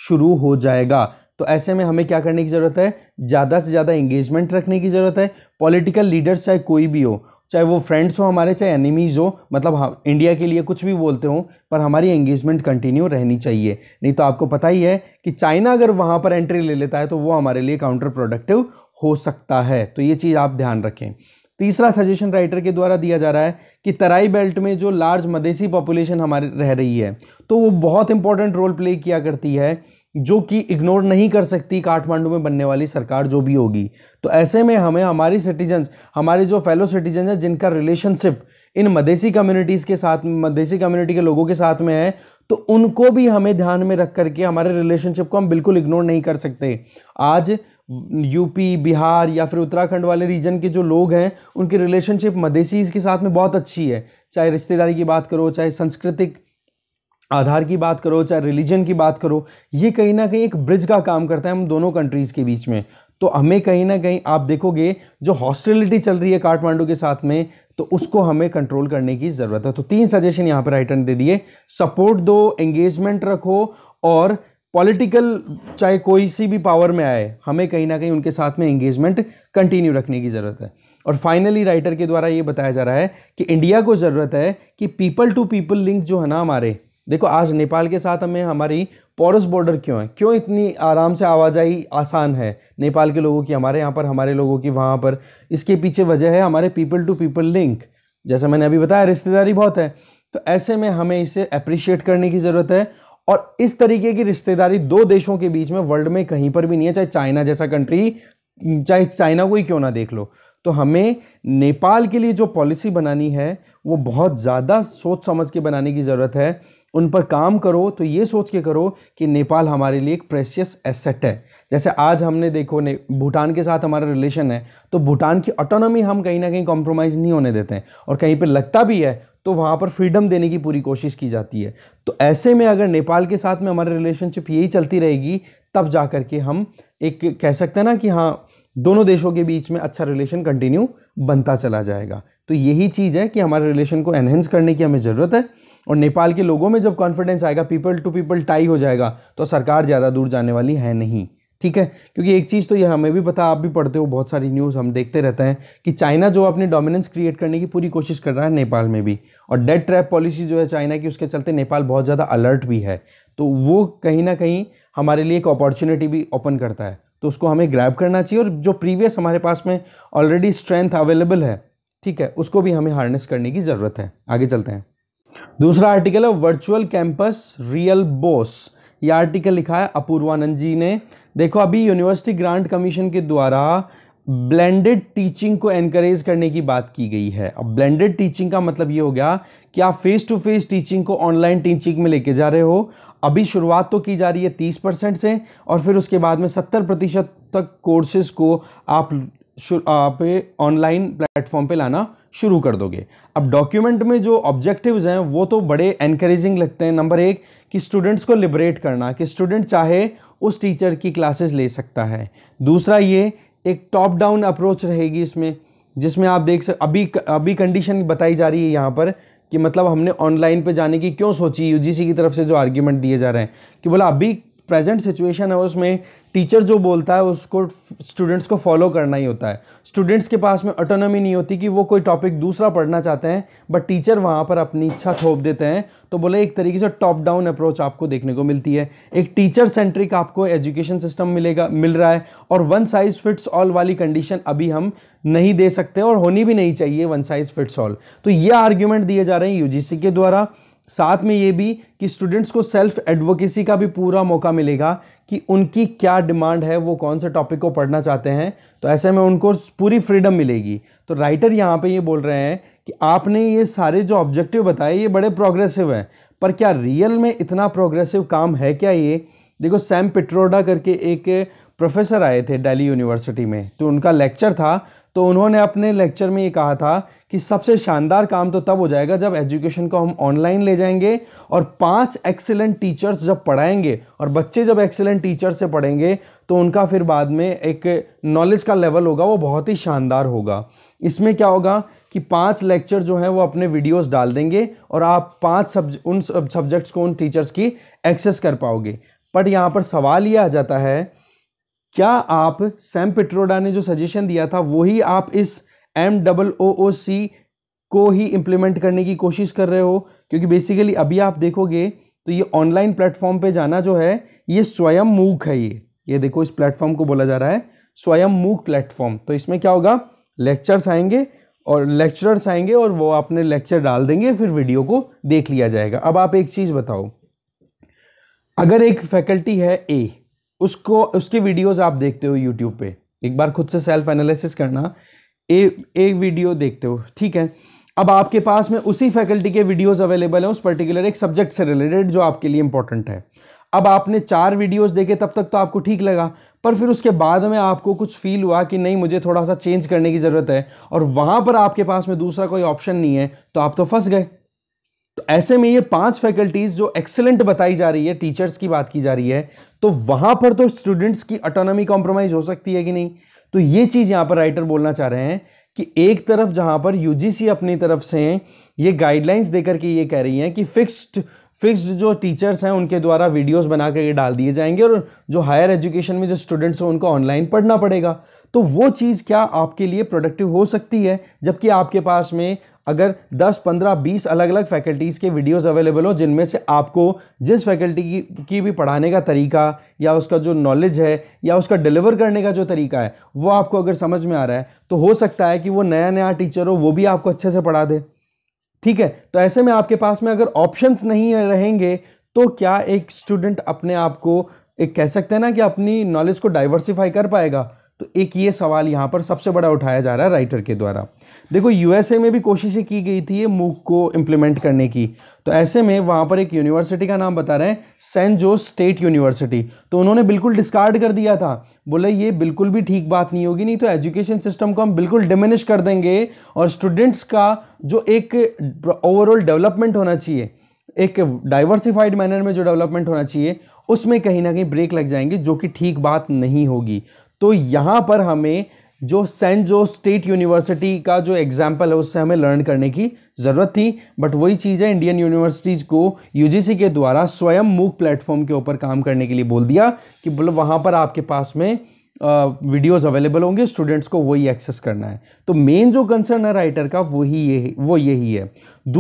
शुरू हो जाएगा। तो ऐसे में हमें क्या करने की ज़रूरत है, ज़्यादा से ज़्यादा एंगेजमेंट रखने की ज़रूरत है। पॉलिटिकल लीडर्स चाहे कोई भी हो, चाहे वो फ्रेंड्स हो हमारे, चाहे एनिमीज़ हो, मतलब हाँ, इंडिया के लिए कुछ भी बोलते हो, पर हमारी एंगेजमेंट कंटिन्यू रहनी चाहिए। नहीं तो आपको पता ही है कि चाइना अगर वहाँ पर एंट्री ले लेता है तो वो हमारे लिए काउंटर प्रोडक्टिव हो सकता है। तो ये चीज़ आप ध्यान रखें। तीसरा सजेशन राइटर के द्वारा दिया जा रहा है कि तराई बेल्ट में जो लार्ज मदेसी पॉपुलेशन हमारे रह रही है तो वो बहुत इंपॉर्टेंट रोल प्ले किया करती है, जो कि इग्नोर नहीं कर सकती काठमांडू में बनने वाली सरकार जो भी होगी। तो ऐसे में हमें हमारी सिटीजन्स, हमारे जो फेलो सिटीजन हैं जिनका रिलेशनशिप इन मदेसी कम्युनिटीज़ के साथ, मदेसी कम्युनिटी के लोगों के साथ में है, तो उनको भी हमें ध्यान में रख करके हमारे रिलेशनशिप को हम बिल्कुल इग्नोर नहीं कर सकते। आज यूपी, बिहार या फिर उत्तराखंड वाले रीजन के जो लोग हैं उनकी रिलेशनशिप मदेसीज़ के साथ में बहुत अच्छी है। चाहे रिश्तेदारी की बात करो, चाहे सांस्कृतिक आधार की बात करो, चाहे रिलीजन की बात करो, ये कहीं ना कहीं एक ब्रिज का काम करता है हम दोनों कंट्रीज़ के बीच में। तो हमें कहीं ना कहीं आप देखोगे जो हॉस्टिलिटी चल रही है काठमांडू के साथ में, तो उसको हमें कंट्रोल करने की ज़रूरत है। तो तीन सजेशन यहाँ पर राइटर ने दे दिए, सपोर्ट दो, एंगेजमेंट रखो, और पॉलिटिकल चाहे कोई सी भी पावर में आए हमें कहीं ना कहीं उनके साथ में एंगेजमेंट कंटिन्यू रखने की ज़रूरत है। और फाइनली राइटर के द्वारा ये बताया जा रहा है कि इंडिया को ज़रूरत है कि पीपल टू पीपल लिंक जो है ना हमारे, देखो आज नेपाल के साथ हमें हमारी पोरस बॉर्डर क्यों है, क्यों इतनी आराम से आवाजाही आसान है नेपाल के लोगों की हमारे यहाँ पर, हमारे लोगों की वहाँ पर, इसके पीछे वजह है हमारे पीपल टू पीपल लिंक। जैसा मैंने अभी बताया रिश्तेदारी बहुत है, तो ऐसे में हमें इसे अप्रिशिएट करने की ज़रूरत है। और इस तरीके की रिश्तेदारी दो देशों के बीच में वर्ल्ड में कहीं पर भी नहीं है, चाहे चाइना जैसा कंट्री, चाहे चाइना को ही क्यों ना देख लो। तो हमें नेपाल के लिए जो पॉलिसी बनानी है वो बहुत ज़्यादा सोच समझ के बनाने की ज़रूरत है, उन पर काम करो। तो ये सोच के करो कि नेपाल हमारे लिए एक प्रेशियस एसेट है। जैसे आज हमने देखो ने भूटान के साथ हमारा रिलेशन है, तो भूटान की ऑटोनॉमी हम कहीं ना कहीं कॉम्प्रोमाइज़ नहीं होने देते हैं, और कहीं पे लगता भी है तो वहाँ पर फ्रीडम देने की पूरी कोशिश की जाती है। तो ऐसे में अगर नेपाल के साथ में हमारी रिलेशनशिप यही चलती रहेगी, तब जा कर के हम एक कह सकते हैं ना कि हाँ दोनों देशों के बीच में अच्छा रिलेशन कंटिन्यू बनता चला जाएगा। तो यही चीज़ है कि हमारे रिलेशन को एनहेंस करने की हमें ज़रूरत है। और नेपाल के लोगों में जब कॉन्फिडेंस आएगा, पीपल टू पीपल टाई हो जाएगा, तो सरकार ज़्यादा दूर जाने वाली है नहीं। ठीक है, क्योंकि एक चीज़ तो यह हमें भी पता, आप भी पढ़ते हो, बहुत सारी न्यूज़ हम देखते रहते हैं कि चाइना जो अपने डोमिनेंस क्रिएट करने की पूरी कोशिश कर रहा है नेपाल में भी, और डेड ट्रैप पॉलिसी जो है चाइना की, उसके चलते नेपाल बहुत ज़्यादा अलर्ट भी है। तो वो कहीं ना कहीं हमारे लिए एक अपॉर्चुनिटी भी ओपन करता है, तो उसको हमें ग्रैब करना चाहिए। और जो प्रीवियस हमारे पास में ऑलरेडी स्ट्रेंथ अवेलेबल है, ठीक है, उसको भी हमें हार्नेस करने की ज़रूरत है। आगे चलते हैं। दूसरा आर्टिकल है वर्चुअल कैंपस रियल बॉस। यह आर्टिकल लिखा है अपूर्वानंद जी ने। देखो अभी यूनिवर्सिटी ग्रांट कमीशन के द्वारा ब्लेंडेड टीचिंग को एनकरेज करने की बात की गई है। अब ब्लेंडेड टीचिंग का मतलब ये हो गया कि आप फेस टू फेस टीचिंग को ऑनलाइन टीचिंग में लेके जा रहे हो। अभी शुरुआत तो की जा रही है तीस परसेंट से, और फिर उसके बाद में सत्तर प्रतिशत तक कोर्सेज को आप आप ऑनलाइन प्लेटफॉर्म पे लाना शुरू कर दोगे। अब डॉक्यूमेंट में जो ऑब्जेक्टिव्स हैं वो तो बड़े एनकरेजिंग लगते हैं। नंबर एक कि स्टूडेंट्स को लिबरेट करना, कि स्टूडेंट चाहे उस टीचर की क्लासेस ले सकता है। दूसरा ये एक टॉप डाउन अप्रोच रहेगी इसमें, जिसमें आप देख सकते अभी अभी कंडीशन बताई जा रही है यहाँ पर कि मतलब हमने ऑनलाइन पे जाने की क्यों सोची। यूजीसी की तरफ से जो आर्ग्यूमेंट दिए जा रहे हैं कि बोला अभी प्रेजेंट सिचुएशन है उसमें टीचर जो बोलता है उसको स्टूडेंट्स को फॉलो करना ही होता है। स्टूडेंट्स के पास में ऑटोनॉमी नहीं होती कि वो कोई टॉपिक दूसरा पढ़ना चाहते हैं, बट टीचर वहाँ पर अपनी इच्छा थोप देते हैं। तो बोले एक तरीके से टॉप डाउन अप्रोच आपको देखने को मिलती है। एक टीचर सेंट्रिक आपको एजुकेशन सिस्टम मिलेगा मिल रहा है, और वन साइज़ फिट्स ऑल वाली कंडीशन अभी हम नहीं दे सकते और होनी भी नहीं चाहिए वन साइज़ फिट्स ऑल। तो ये आर्ग्यूमेंट दिए जा रहे हैं यूजीसी के द्वारा। साथ में ये भी कि स्टूडेंट्स को सेल्फ एडवोकेसी का भी पूरा मौका मिलेगा कि उनकी क्या डिमांड है, वो कौन से टॉपिक को पढ़ना चाहते हैं। तो ऐसे में उनको पूरी फ्रीडम मिलेगी। तो राइटर यहाँ पे ये बोल रहे हैं कि आपने ये सारे जो ऑब्जेक्टिव बताए ये बड़े प्रोग्रेसिव हैं, पर क्या रियल में इतना प्रोग्रेसिव काम है क्या ये? देखो, सैम पित्रोडा करके एक प्रोफेसर आए थे दिल्ली यूनिवर्सिटी में, तो उनका लेक्चर था, तो उन्होंने अपने लेक्चर में ये कहा था कि सबसे शानदार काम तो तब हो जाएगा जब एजुकेशन को हम ऑनलाइन ले जाएंगे और पांच एक्सीलेंट टीचर्स जब पढ़ाएंगे और बच्चे जब एक्सीलेंट टीचर्स से पढ़ेंगे तो उनका फिर बाद में एक नॉलेज का लेवल होगा वो बहुत ही शानदार होगा। इसमें क्या होगा कि पांच लेक्चर जो हैं वो अपने वीडियोस डाल देंगे और आप पांच सब उन सब्जेक्ट्स को उन टीचर्स की एक्सेस कर पाओगे। बट यहाँ पर सवाल ये आ जाता है, क्या आप सैम पित्रोडा ने जो सजेशन दिया था वही आप इस एम डबल ओ ओ सी को ही इम्प्लीमेंट करने की कोशिश कर रहे हो? क्योंकि बेसिकली अभी आप देखोगे तो ये ऑनलाइन प्लेटफॉर्म पे जाना जो है ये स्वयं मूक है। ये ये देखो, इस प्लेटफॉर्म को बोला जा रहा है स्वयं मूक प्लेटफॉर्म। तो इसमें क्या होगा, लेक्चर्स आएंगे और लेक्चरर्स आएंगे और वो अपने लेक्चर डाल देंगे, फिर वीडियो को देख लिया जाएगा। अब आप एक चीज़ बताओ, अगर एक फैकल्टी है ए, उसको उसके वीडियोस आप देखते हो यूट्यूब पे, एक बार खुद से सेल्फ एनालिसिस करना, ए एक वीडियो देखते हो, ठीक है। अब आपके पास में उसी फैकल्टी के वीडियोस अवेलेबल हैं उस पर्टिकुलर एक सब्जेक्ट से रिलेटेड जो आपके लिए इंपॉर्टेंट है। अब आपने चार वीडियोस देखे, तब तक तो आपको ठीक लगा, पर फिर उसके बाद में आपको कुछ फील हुआ कि नहीं, मुझे थोड़ा सा चेंज करने की ज़रूरत है, और वहाँ पर आपके पास में दूसरा कोई ऑप्शन नहीं है, तो आप तो फंस गए। तो ऐसे में ये पांच फैकल्टीज जो एक्सेलेंट बताई जा रही है, टीचर्स की बात की जा रही है, तो वहां पर तो स्टूडेंट्स की ऑटोनॉमी कॉम्प्रोमाइज हो सकती है कि नहीं? तो ये चीज यहां पर राइटर बोलना चाह रहे हैं कि एक तरफ जहां पर यूजीसी अपनी तरफ से ये गाइडलाइंस देकर के ये कह रही है कि फिक्स्ड फिक्स्ड जो टीचर्स हैं उनके द्वारा वीडियोस बना करके डाल दिए जाएंगे और जो हायर एजुकेशन में जो स्टूडेंट्स हैं उनको ऑनलाइन पढ़ना पड़ेगा, तो वो चीज़ क्या आपके लिए प्रोडक्टिव हो सकती है? जबकि आपके पास में अगर दस, पंद्रह, बीस अलग अलग फैकल्टीज़ के वीडियोस अवेलेबल हो, जिनमें से आपको जिस फैकल्टी की, की भी पढ़ाने का तरीका या उसका जो नॉलेज है या उसका डिलीवर करने का जो तरीका है वो आपको अगर समझ में आ रहा है, तो हो सकता है कि वो नया नया टीचर हो, वो भी आपको अच्छे से पढ़ा दे, ठीक है। तो ऐसे में आपके पास में अगर ऑप्शंस नहीं रहेंगे तो क्या एक स्टूडेंट अपने आप को एक कह सकते हैं ना कि अपनी नॉलेज को डाइवर्सिफाई कर पाएगा? तो एक ये सवाल यहाँ पर सबसे बड़ा उठाया जा रहा है राइटर के द्वारा। देखो, यूएसए में भी कोशिशें की गई थी ये मूक को इम्प्लीमेंट करने की, तो ऐसे में वहाँ पर एक यूनिवर्सिटी का नाम बता रहे हैं सैन जोस स्टेट यूनिवर्सिटी, तो उन्होंने बिल्कुल डिस्कार्ड कर दिया था, बोले ये बिल्कुल भी ठीक बात नहीं होगी, नहीं तो एजुकेशन सिस्टम को हम बिल्कुल डिमिनिश कर देंगे और स्टूडेंट्स का जो एक ओवरऑल डेवलपमेंट होना चाहिए, एक डाइवर्सिफाइड मैनर में जो डेवलपमेंट होना चाहिए, उसमें कहीं ना कहीं ब्रेक लग जाएंगे, जो कि ठीक बात नहीं होगी। तो यहाँ पर हमें जो सैन जोस स्टेट यूनिवर्सिटी का जो एग्जाम्पल है उससे हमें लर्न करने की ज़रूरत थी, बट वही चीज़ है, इंडियन यूनिवर्सिटीज़ को यूजीसी के द्वारा स्वयं मूक प्लेटफॉर्म के ऊपर काम करने के लिए बोल दिया कि बोलो वहाँ पर आपके पास में वीडियोस अवेलेबल होंगे, स्टूडेंट्स को वही एक्सेस करना है। तो मेन जो कंसर्न है राइटर का वही ये वो यही है।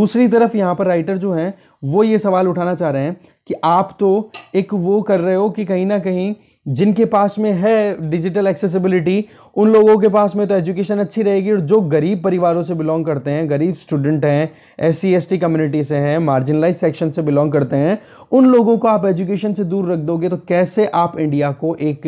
दूसरी तरफ यहाँ पर राइटर जो हैं वो ये सवाल उठाना चाह रहे हैं कि आप तो एक वो कर रहे हो कि कहीं ना कहीं जिनके पास में है डिजिटल एक्सेसिबिलिटी उन लोगों के पास में तो एजुकेशन अच्छी रहेगी, और जो गरीब परिवारों से बिलोंग करते हैं, गरीब स्टूडेंट हैं, S C S T community से हैं, मार्जिनलाइज सेक्शन से बिलोंग करते हैं, उन लोगों को आप एजुकेशन से दूर रख दोगे। तो कैसे आप इंडिया को एक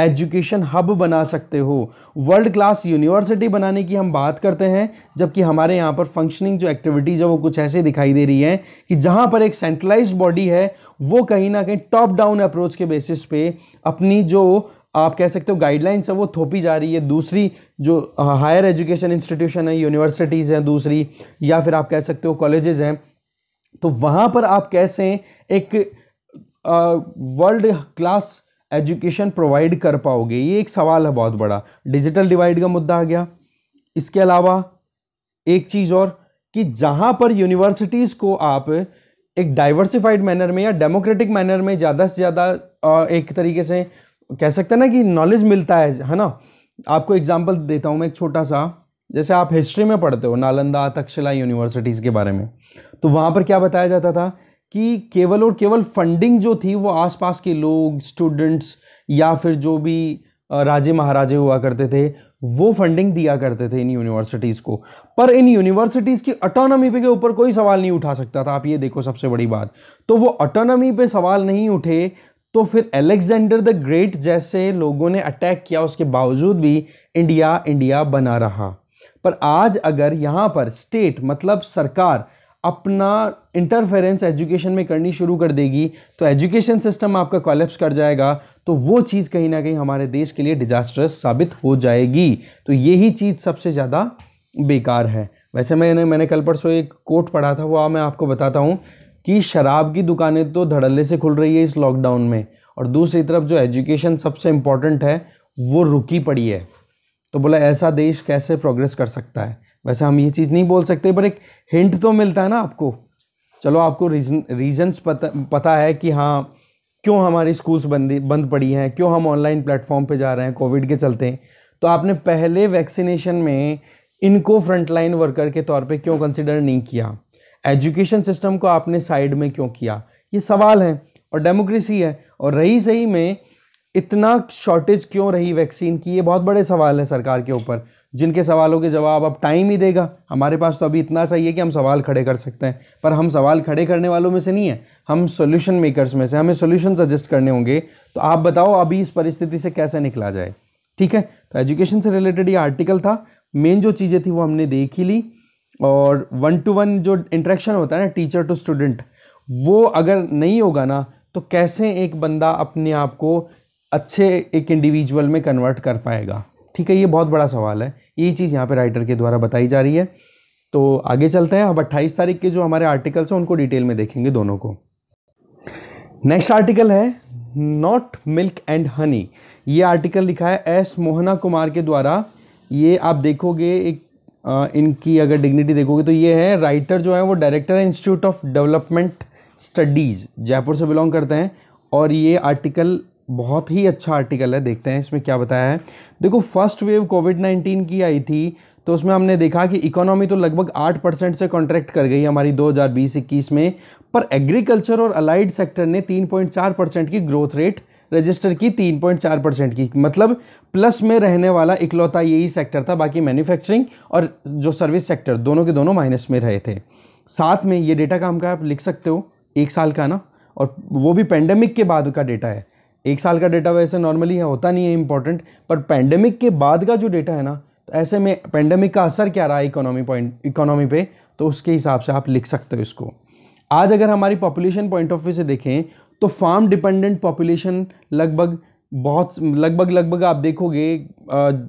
एजुकेशन हब बना सकते हो? वर्ल्ड क्लास यूनिवर्सिटी बनाने की हम बात करते हैं, जबकि हमारे यहाँ पर फंक्शनिंग जो एक्टिविटीज़ है वो कुछ ऐसे दिखाई दे रही है कि जहाँ पर एक सेंट्रलाइज्ड बॉडी है वो कहीं ना कहीं टॉप डाउन अप्रोच के बेसिस पे अपनी जो आप कह सकते हो गाइडलाइंस है वो थोपी जा रही है। दूसरी जो हायर एजुकेशन इंस्टीट्यूशन है, यूनिवर्सिटीज़ हैं दूसरी, या फिर आप कह सकते हो कॉलेजेस हैं, तो वहाँ पर आप कैसे एक वर्ल्ड क्लास एजुकेशन प्रोवाइड कर पाओगे? ये एक सवाल है बहुत बड़ा। डिजिटल डिवाइड का मुद्दा आ गया। इसके अलावा एक चीज़ और कि जहाँ पर यूनिवर्सिटीज़ को आप एक डाइवर्सिफाइड मैनर में या डेमोक्रेटिक मैनर में ज़्यादा से ज़्यादा एक तरीके से कह सकते हैं ना कि नॉलेज मिलता है, है ना। आपको एग्जांपल देता हूँ मैं एक छोटा सा, जैसे आप हिस्ट्री में पढ़ते हो नालंदा, तक्षशिला यूनिवर्सिटीज़ के बारे में, तो वहाँ पर क्या बताया जाता था कि केवल और केवल फंडिंग जो थी वो आसपास के लोग, स्टूडेंट्स या फिर जो भी राजे महाराजे हुआ करते थे वो फंडिंग दिया करते थे इन यूनिवर्सिटीज़ को, पर इन यूनिवर्सिटीज़ की ऑटोनॉमी पे के ऊपर कोई सवाल नहीं उठा सकता था। आप ये देखो, सबसे बड़ी बात तो वो ऑटोनॉमी पे सवाल नहीं उठे, तो फिर अलेक्जेंडर द ग्रेट जैसे लोगों ने अटैक किया, उसके बावजूद भी इंडिया इंडिया बना रहा। पर आज अगर यहाँ पर स्टेट मतलब सरकार अपना इंटरफेरेंस एजुकेशन में करनी शुरू कर देगी तो एजुकेशन सिस्टम आपका कोलैप्स कर जाएगा, तो वो चीज़ कहीं ना कहीं हमारे देश के लिए डिजास्टरस साबित हो जाएगी। तो यही चीज़ सबसे ज़्यादा बेकार है। वैसे मैंने मैंने कल परसों एक कोट पढ़ा था, वो मैं आपको बताता हूँ कि शराब की दुकानें तो धड़ल्ले से खुल रही है इस लॉकडाउन में, और दूसरी तरफ जो एजुकेशन सबसे इम्पॉर्टेंट है वो रुकी पड़ी है। तो बोला ऐसा देश कैसे प्रोग्रेस कर सकता है। वैसे हम ये चीज़ नहीं बोल सकते, पर एक हिंट तो मिलता है ना आपको। चलो आपको रीज़न रीज़न्स पता पता है कि हाँ क्यों हमारी स्कूल्स बंद बंद पड़ी हैं, क्यों हम ऑनलाइन प्लेटफॉर्म पे जा रहे हैं कोविड के चलते। तो आपने पहले वैक्सीनेशन में इनको फ्रंटलाइन वर्कर के तौर पे क्यों कंसिडर नहीं किया, एजुकेशन सिस्टम को आपने साइड में क्यों किया, ये सवाल है। और डेमोक्रेसी है, और रही सही में इतना शॉर्टेज क्यों रही वैक्सीन की, ये बहुत बड़े सवाल है सरकार के ऊपर, जिनके सवालों के जवाब अब टाइम ही देगा। हमारे पास तो अभी इतना सही है कि हम सवाल खड़े कर सकते हैं, पर हम सवाल खड़े करने वालों में से नहीं है, हम सॉल्यूशन मेकर्स में से, हमें सॉल्यूशन सजेस्ट करने होंगे। तो आप बताओ अभी इस परिस्थिति से कैसे निकला जाए। ठीक है, तो एजुकेशन से रिलेटेड ये आर्टिकल था। मेन जो चीज़ें थी वो हमने देख ही ली। और वन टू वन जो इंटरेक्शन होता है ना टीचर टू स्टूडेंट, वो अगर नहीं होगा ना तो कैसे एक बंदा अपने आप को अच्छे एक इंडिविजुअल में कन्वर्ट कर पाएगा। ठीक है, ये बहुत बड़ा सवाल है। यही चीज़ यहाँ पे राइटर के द्वारा बताई जा रही है। तो आगे चलते हैं, अब अट्ठाईस तारीख के जो हमारे आर्टिकल्स हैं उनको डिटेल में देखेंगे दोनों को। नेक्स्ट आर्टिकल है नॉट मिल्क एंड हनी। ये आर्टिकल लिखा है एस मोहना कुमार के द्वारा। ये आप देखोगे एक आ, इनकी अगर डिग्निटी देखोगे तो ये है राइटर जो है वो डायरेक्टर है institute of development studies, Jaipur से बिलोंग करते हैं। और ये आर्टिकल बहुत ही अच्छा आर्टिकल है, देखते हैं इसमें क्या बताया है। देखो फर्स्ट वेव कोविड नाइन्टीन की आई थी तो उसमें हमने देखा कि इकोनॉमी तो लगभग आठ परसेंट से कॉन्ट्रैक्ट कर गई हमारी दो हज़ार बीस इक्कीस में, पर एग्रीकल्चर और अलाइड सेक्टर ने तीन पॉइंट चार परसेंट की ग्रोथ रेट रजिस्टर की, तीन पॉइंट चार परसेंट की, मतलब प्लस में रहने वाला इकलौता यही सेक्टर था। बाकी मैन्युफैक्चरिंग और जो सर्विस सेक्टर दोनों के दोनों माइनस में रहे थे। साथ में ये डेटा का हम आप लिख सकते हो एक साल का ना, और वो भी पेंडेमिक के बाद का डेटा है। एक साल का डेटा वैसे नॉर्मली होता नहीं है इम्पॉर्टेंट, पर पैंडेमिक के बाद का जो डेटा है ना, तो ऐसे में पैंडेमिक का असर क्या रहा इकोनॉमी पॉइंट इकोनॉमी पे, तो उसके हिसाब से आप लिख सकते हो इसको। आज अगर हमारी पॉपुलेशन पॉइंट ऑफ व्यू से देखें तो फार्म डिपेंडेंट पॉपुलेशन लगभग बहुत लगभग लगभग आप देखोगे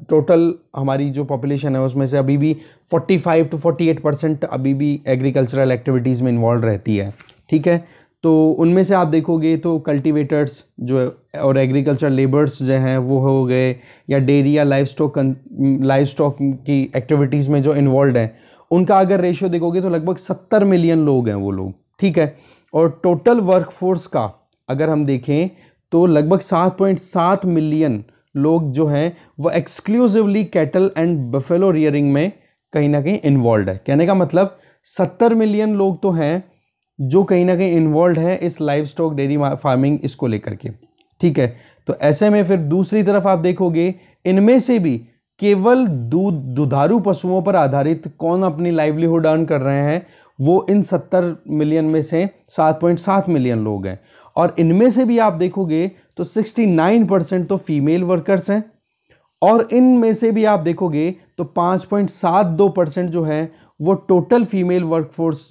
टोटल हमारी जो पॉपुलेशन है उसमें से अभी भी forty five to forty eight percent अभी भी एग्रीकल्चरल एक्टिविटीज़ में इन्वॉल्व रहती है। ठीक है, तो उनमें से आप देखोगे तो कल्टीवेटर्स जो और एग्रीकल्चर लेबर्स जो हैं वो हो गए, या डेयरी या लाइव स्टॉक लाइव स्टॉक की एक्टिविटीज़ में जो इन्वॉल्व हैं उनका अगर रेशियो देखोगे तो लगभग सत्तर मिलियन लोग हैं वो लोग। ठीक है, और टोटल वर्कफोर्स का अगर हम देखें तो लगभग सात पॉइंट सात मिलियन लोग जो हैं वो exclusively cattle and buffalo rearing में कहीं ना कहीं इन्वॉल्व है। कहने का मतलब सत्तर मिलियन लोग तो हैं जो कहीं ना कहीं इन्वॉल्व है इस लाइव स्टॉक डेयरी फार्मिंग इसको लेकर के। ठीक है, तो ऐसे में फिर दूसरी तरफ आप देखोगे इनमें से भी केवल दूध दुधारू पशुओं पर आधारित कौन अपनी लाइवलीहुड अर्न कर रहे हैं, वो इन सत्तर मिलियन में से सात पॉइंट सात मिलियन लोग हैं। और इनमें से भी आप देखोगे तो उनहत्तर परसेंट तो फीमेल वर्कर्स हैं, और इनमें से भी आप देखोगे तो पाँच पॉइंट सात दो परसेंट जो है वो टोटल फीमेल वर्कफोर्स,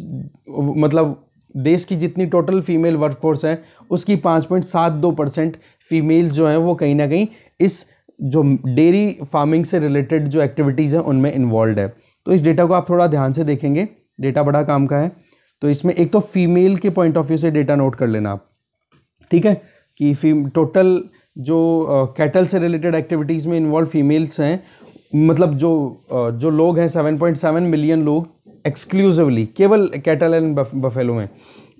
मतलब देश की जितनी टोटल फीमेल वर्कफोर्स है उसकी पाँच पॉइंट सात दो परसेंट फीमेल जो हैं वो कहीं ना कहीं इस जो डेयरी फार्मिंग से रिलेटेड जो एक्टिविटीज़ हैं उनमें इन्वॉल्व है। तो इस डेटा को आप थोड़ा ध्यान से देखेंगे, डेटा बड़ा काम का है। तो इसमें एक तो फीमेल के पॉइंट ऑफ व्यू से डेटा नोट कर लेना आप, ठीक है, कि टोटल जो कैटल uh, से रिलेटेड एक्टिविटीज़ में इन्वॉल्व फीमेल्स हैं, मतलब जो uh, जो लोग हैं सात पॉइंट सात मिलियन लोग एक्सक्लूसिवली केवल कैटल एंड बफेलो में,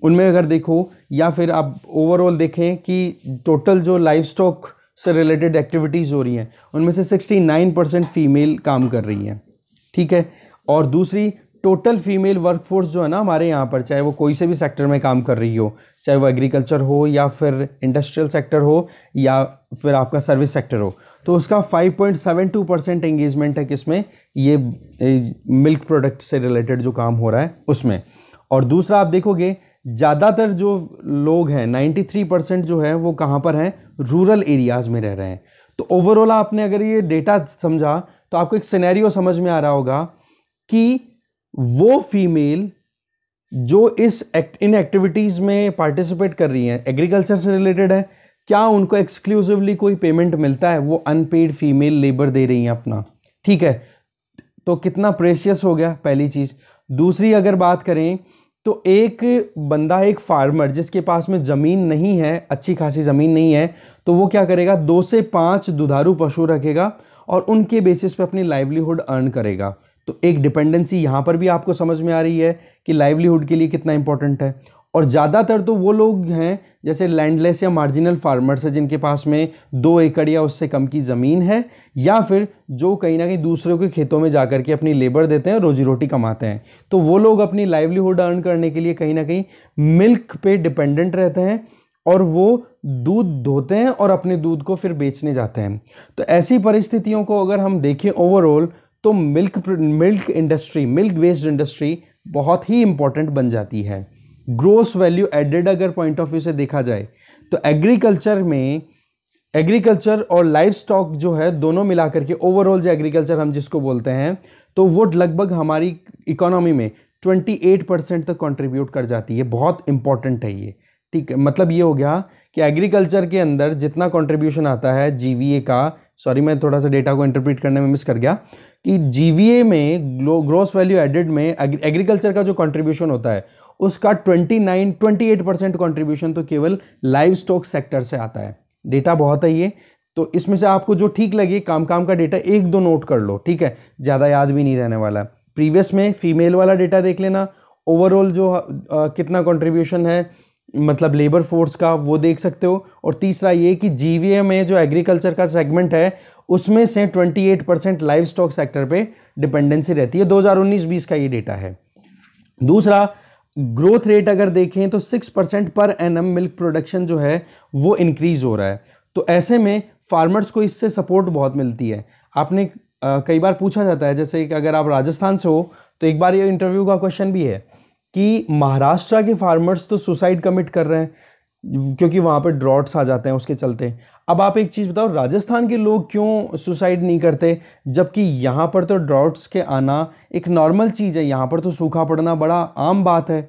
उनमें अगर देखो या फिर आप ओवरऑल देखें कि टोटल जो लाइव स्टॉक से रिलेटेड एक्टिविटीज़ हो रही हैं उनमें से उनहत्तर परसेंट फीमेल काम कर रही हैं। ठीक है, और दूसरी टोटल फीमेल वर्कफोर्स जो है ना हमारे यहाँ पर, चाहे वो कोई से भी सेक्टर में काम कर रही हो, चाहे वो एग्रीकल्चर हो या फिर इंडस्ट्रियल सेक्टर हो या फिर आपका सर्विस सेक्टर हो, तो उसका पाँच पॉइंट सात दो परसेंट एंगेजमेंट है किसमें, ये मिल्क प्रोडक्ट से रिलेटेड जो काम हो रहा है उसमें। और दूसरा आप देखोगे ज़्यादातर जो लोग हैं तिरानवे परसेंट जो है वो कहाँ पर हैं, रूरल एरियाज़ में रह रहे हैं। तो ओवरऑल आपने अगर ये डेटा समझा तो आपको एक सिनेरियो समझ में आ रहा होगा कि वो फीमेल जो इस एक्ट इन एक्टिविटीज़ में पार्टिसिपेट कर रही हैं, एग्रीकल्चर से रिलेटेड है, क्या उनको एक्सक्लूसिवली कोई पेमेंट मिलता है? वो अनपेड फीमेल लेबर दे रही हैं अपना, ठीक है। तो कितना प्रेशियस हो गया, पहली चीज़। दूसरी अगर बात करें तो एक बंदा, एक फार्मर जिसके पास में ज़मीन नहीं है, अच्छी खासी ज़मीन नहीं है, तो वो क्या करेगा, दो से पाँच दुधारू पशु रखेगा और उनके बेसिस पे अपनी लाइवलीहुड अर्न करेगा। तो एक डिपेंडेंसी यहाँ पर भी आपको समझ में आ रही है कि लाइवलीहुड के लिए कितना इंपॉर्टेंट है। और ज़्यादातर तो वो लोग हैं जैसे लैंडलेस या मार्जिनल फार्मर्स हैं, जिनके पास में दो एकड़ या उससे कम की ज़मीन है, या फिर जो कहीं ना कहीं दूसरों के खेतों में जाकर के अपनी लेबर देते हैं और रोजी रोटी कमाते हैं। तो वो लोग अपनी लाइवलीहुड अर्न करने के लिए कहीं ना कहीं मिल्क पे डिपेंडेंट रहते हैं और वो दूध धोते हैं और अपने दूध को फिर बेचने जाते हैं। तो ऐसी परिस्थितियों को अगर हम देखें ओवरऑल, तो milk milk industry, milk based industry बहुत ही इम्पॉर्टेंट बन जाती है। ग्रोस वैल्यू एडेड अगर पॉइंट ऑफ व्यू से देखा जाए तो एग्रीकल्चर में, एग्रीकल्चर और लाइफ स्टॉक जो है दोनों मिलाकर के ओवरऑल जो एग्रीकल्चर हम जिसको बोलते हैं, तो वो लगभग हमारी इकोनॉमी में अट्ठाईस परसेंट तक कंट्रीब्यूट कर जाती है। बहुत इंपॉर्टेंट है ये, ठीक है। मतलब ये हो गया कि एग्रीकल्चर के अंदर जितना कंट्रीब्यूशन आता है जीवीए का, सॉरी मैं थोड़ा सा डेटा को इंटरप्रेट करने में मिस कर गया, कि जीवीए में, ग्रोस वैल्यू एडेड में एग्रीकल्चर का जो कंट्रीब्यूशन होता है उसका उनतीस, अट्ठाईस परसेंट कंट्रीब्यूशन तो केवल लाइव स्टॉक सेक्टर से आता है। डेटा बहुत है ये, तो इसमें से आपको जो ठीक लगे, काम काम का डेटा एक दो नोट कर लो, ठीक है, ज़्यादा याद भी नहीं रहने वाला। प्रीवियस में फीमेल वाला डेटा देख लेना, ओवरऑल जो आ, कितना कंट्रीब्यूशन है मतलब लेबर फोर्स का, वो देख सकते हो। और तीसरा ये कि जीवीए में जो एग्रीकल्चर का सेगमेंट है उसमें से अट्ठाईस परसेंट लाइव स्टॉक सेक्टर पे डिपेंडेंसी रहती है। दो हज़ार उन्नीस बीस का ये डेटा है। दूसरा, ग्रोथ रेट अगर देखें तो छह percent per annum milk production जो है वो इंक्रीज़ हो रहा है। तो ऐसे में फार्मर्स को इससे सपोर्ट बहुत मिलती है। आपने आ, कई बार पूछा जाता है, जैसे कि अगर आप राजस्थान से हो तो एक बार ये इंटरव्यू का क्वेश्चन भी है कि महाराष्ट्र के फार्मर्स तो सुसाइड कमिट कर रहे हैं क्योंकि वहाँ पर ड्रॉट्स आ जाते हैं उसके चलते। अब आप एक चीज़ बताओ, राजस्थान के लोग क्यों सुसाइड नहीं करते, जबकि यहाँ पर तो ड्रॉट्स के आना एक नॉर्मल चीज़ है, यहाँ पर तो सूखा पड़ना बड़ा आम बात है।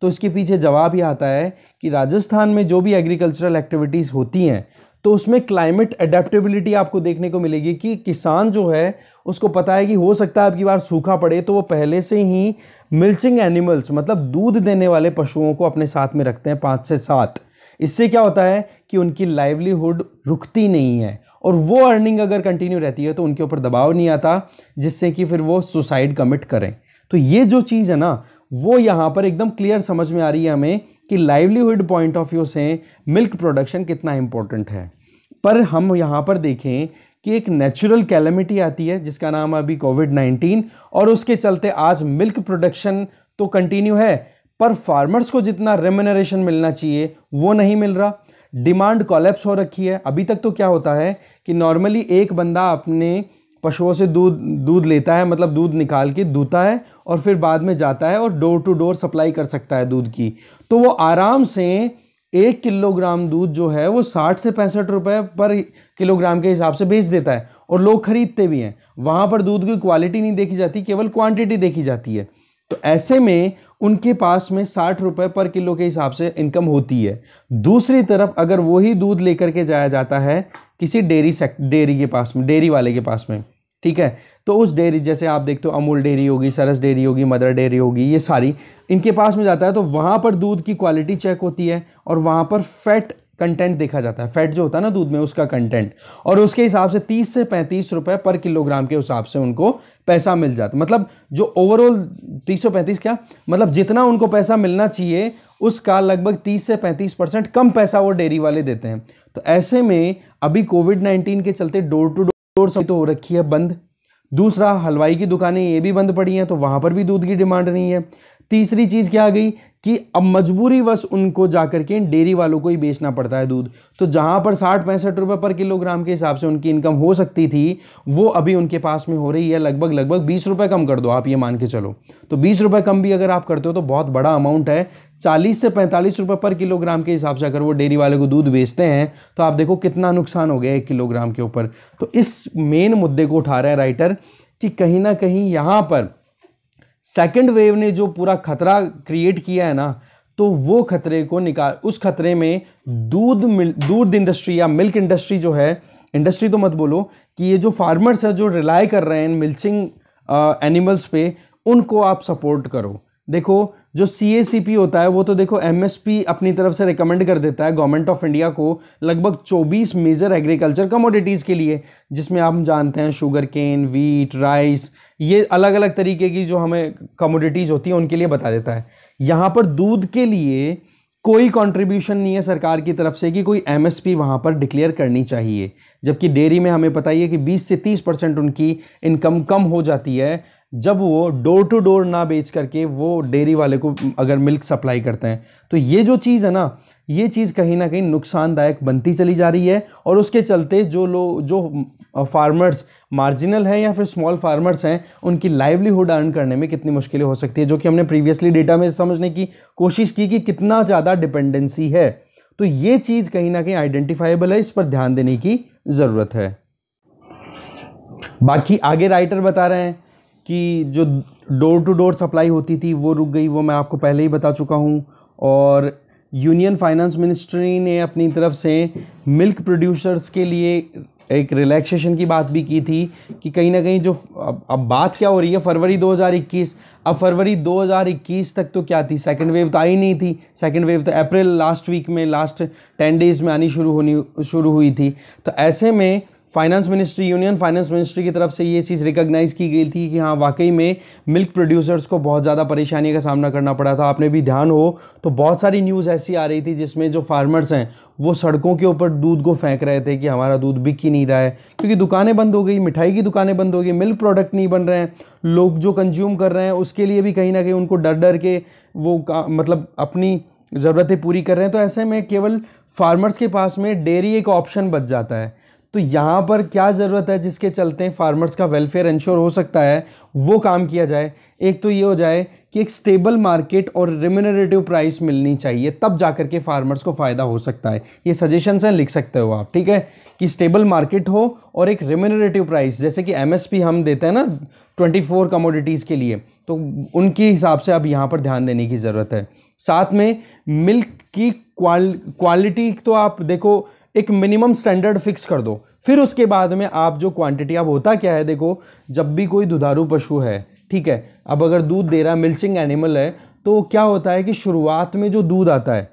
तो इसके पीछे जवाब ये आता है कि राजस्थान में जो भी एग्रीकल्चरल एक्टिविटीज़ होती हैं तो उसमें क्लाइमेट अडेप्टेबिलिटी आपको देखने को मिलेगी कि किसान जो है उसको पता है कि हो सकता है अब की बार सूखा पड़े, तो वो पहले से ही मिल्चिंग एनिमल्स मतलब दूध देने वाले पशुओं को अपने साथ में रखते हैं, पाँच से सात। इससे क्या होता है कि उनकी लाइवलीहुड रुकती नहीं है और वो अर्निंग अगर कंटिन्यू रहती है तो उनके ऊपर दबाव नहीं आता, जिससे कि फिर वो सुसाइड कमिट करें। तो ये जो चीज़ है ना, वो यहाँ पर एकदम क्लियर समझ में आ रही है हमें कि लाइवलीहुड पॉइंट ऑफ व्यू से मिल्क प्रोडक्शन कितना इम्पोर्टेंट है। पर हम यहाँ पर देखें कि एक नेचुरल कैलेमिटी आती है जिसका नाम अभी कोविड नाइन्टीन, और उसके चलते आज मिल्क प्रोडक्शन तो कंटिन्यू है पर फार्मर्स को जितना रेम्यूनरेशन मिलना चाहिए वो नहीं मिल रहा। डिमांड कोलैप्स हो रखी है। अभी तक तो क्या होता है कि नॉर्मली एक बंदा अपने पशुओं से दूध दूध लेता है, मतलब दूध निकाल के दूता है और फिर बाद में जाता है और डोर टू डोर सप्लाई कर सकता है दूध की। तो वो आराम से एक किलोग्राम दूध जो है वो साठ से पैंसठ रुपए पर किलोग्राम के हिसाब से बेच देता है और लोग खरीदते भी हैं। वहाँ पर दूध की क्वालिटी नहीं देखी जाती, केवल क्वांटिटी देखी जाती है। तो ऐसे में उनके पास में साठ रुपए पर किलो के हिसाब से इनकम होती है। दूसरी तरफ अगर वही दूध लेकर के जाया जाता है किसी डेयरी सेक्टर, डेयरी के पास में, डेयरी वाले के पास में, ठीक है, तो उस डेयरी, जैसे आप देखते हो अमूल डेयरी होगी, सरस डेयरी होगी, मदर डेयरी होगी, ये सारी इनके पास में जाता है, तो वहाँ पर दूध की क्वालिटी चेक होती है और वहाँ पर फैट कंटेंट देखा जाता है, फैट जो होता है ना दूध में उसका कंटेंट, और उसके हिसाब से तीस से पैंतीस रुपए पर किलोग्राम के हिसाब से उनको पैसा मिल जाता है। मतलब जो ओवरऑल तीस से पैंतीस क्या मतलब जितना उनको पैसा मिलना चाहिए उसका लगभग तीस से पैंतीस परसेंट कम पैसा वो डेयरी वाले देते हैं। तो ऐसे में अभी कोविड नाइन्टीन के चलते डोर टू डोर सब तो हो रखी है बंद। दूसरा, हलवाई की दुकानें ये भी बंद पड़ी हैं, तो वहाँ पर भी दूध की डिमांड नहीं है। तीसरी चीज़ क्या आ गई कि अब मजबूरीवश उनको जाकर के डेयरी वालों को ही बेचना पड़ता है दूध। तो जहाँ पर साठ पैंसठ रुपये पर किलोग्राम के हिसाब से उनकी इनकम हो सकती थी, वो अभी उनके पास में हो रही है लगभग लगभग बीस रुपये कम कर दो आप, ये मान के चलो। तो बीस रुपये कम भी अगर आप करते हो तो बहुत बड़ा अमाउंट है। चालीस से पैंतालीस रुपये पर किलोग्राम के हिसाब से अगर वो डेयरी वाले को दूध बेचते हैं तो आप देखो कितना नुकसान हो गया एक किलोग्राम के ऊपर। तो इस मेन मुद्दे को उठा रहा है राइटर कि कहीं ना कहीं यहाँ पर सेकेंड वेव ने जो पूरा खतरा क्रिएट किया है ना, तो वो खतरे को निकाल, उस खतरे में दूध मिल दूध इंडस्ट्री या मिल्क इंडस्ट्री जो है, इंडस्ट्री तो मत बोलो कि ये जो फार्मर्स हैं जो रिलाई कर रहे हैं मिल्चिंग एनिमल्स पे, उनको आप सपोर्ट करो। देखो जो सी ए सी पी होता है वो तो देखो एमएसपी अपनी तरफ से रिकमेंड कर देता है गवर्नमेंट ऑफ इंडिया को लगभग चौबीस मेजर एग्रीकल्चर कमोडिटीज़ के लिए, जिसमें आप जानते हैं शुगर केन, वीट, राइस, ये अलग अलग तरीके की जो हमें कमोडिटीज़ होती हैं उनके लिए बता देता है। यहाँ पर दूध के लिए कोई कंट्रीब्यूशन नहीं है सरकार की तरफ से कि कोई एमएसपी वहाँ पर डिक्लेयर करनी चाहिए, जबकि डेयरी में हमें पता ही है कि बीस से तीस परसेंट उनकी इनकम कम हो जाती है जब वो डोर टू डोर ना बेच करके वो डेयरी वाले को अगर मिल्क सप्लाई करते हैं। तो ये जो चीज़ है ना, ये चीज़ कहीं ना कहीं नुकसानदायक बनती चली जा रही है, और उसके चलते जो लोग, जो फार्मर्स मार्जिनल हैं या फिर स्मॉल फार्मर्स हैं, उनकी लाइवलीहुड अर्न करने में कितनी मुश्किलें हो सकती है, जो कि हमने प्रीवियसली डेटा में समझने की कोशिश की कि कितना ज़्यादा डिपेंडेंसी है। तो ये चीज़ कहीं ना कहीं आइडेंटिफाइबल है, इस पर ध्यान देने की ज़रूरत है। बाकी आगे राइटर बता रहे हैं कि जो डोर टू डोर सप्लाई होती थी वो रुक गई, वो मैं आपको पहले ही बता चुका हूँ। और यूनियन फाइनेंस मिनिस्ट्री ने अपनी तरफ से मिल्क प्रोड्यूसर्स के लिए एक रिलैक्सेशन की बात भी की थी कि कहीं ना कहीं जो अब, अब बात क्या हो रही है, फरवरी दो हज़ार इक्कीस, अब फरवरी दो हज़ार इक्कीस तक तो क्या थी, सेकेंड वेव तो आई नहीं थी। सेकेंड वेव तो अप्रैल लास्ट वीक में, लास्ट टेन डेज़ में आनी शुरू होनी शुरू हुई थी। तो ऐसे में finance ministry, union finance ministry की तरफ से ये चीज़ रिकॉग्नाइज़ की गई थी कि हाँ वाकई में मिल्क प्रोड्यूसर्स को बहुत ज़्यादा परेशानी का सामना करना पड़ा था। आपने भी ध्यान हो तो बहुत सारी न्यूज़ ऐसी आ रही थी जिसमें जो फार्मर्स हैं वो सड़कों के ऊपर दूध को फेंक रहे थे कि हमारा दूध बिक ही नहीं रहा है, क्योंकि दुकानें बंद हो गई, मिठाई की दुकानें बंद हो गई, मिल्क प्रोडक्ट नहीं बन रहे हैं, लोग जो कंज्यूम कर रहे हैं उसके लिए भी कहीं ना कहीं उनको डर डर के वो मतलब अपनी ज़रूरतें पूरी कर रहे हैं। तो ऐसे में केवल फार्मर्स के पास में डेयरी एक ऑप्शन बच जाता है। तो यहाँ पर क्या ज़रूरत है जिसके चलते फार्मर्स का वेलफेयर इंश्योर हो सकता है, वो काम किया जाए। एक तो ये हो जाए कि एक स्टेबल मार्केट और रिम्यूनरेटिव प्राइस मिलनी चाहिए, तब जा कर के फार्मर्स को फ़ायदा हो सकता है। ये सजेशंस हैं, लिख सकते हो आप, ठीक है, कि स्टेबल मार्केट हो और एक रिम्यूनरेटिव प्राइस, जैसे कि एमएसपी हम देते हैं ना चौबीस कमोडिटीज़ के लिए, तो उनके हिसाब से अब यहाँ पर ध्यान देने की ज़रूरत है। साथ में मिल्क की क्वालिटी तो आप देखो एक मिनिमम स्टैंडर्ड फिक्स कर दो, फिर उसके बाद में आप जो क्वांटिटी, आप होता क्या है देखो, जब भी कोई दुधारू पशु है, ठीक है, अब अगर दूध दे रहा है, मिल्चिंग एनिमल है, तो क्या होता है कि शुरुआत में जो दूध आता है,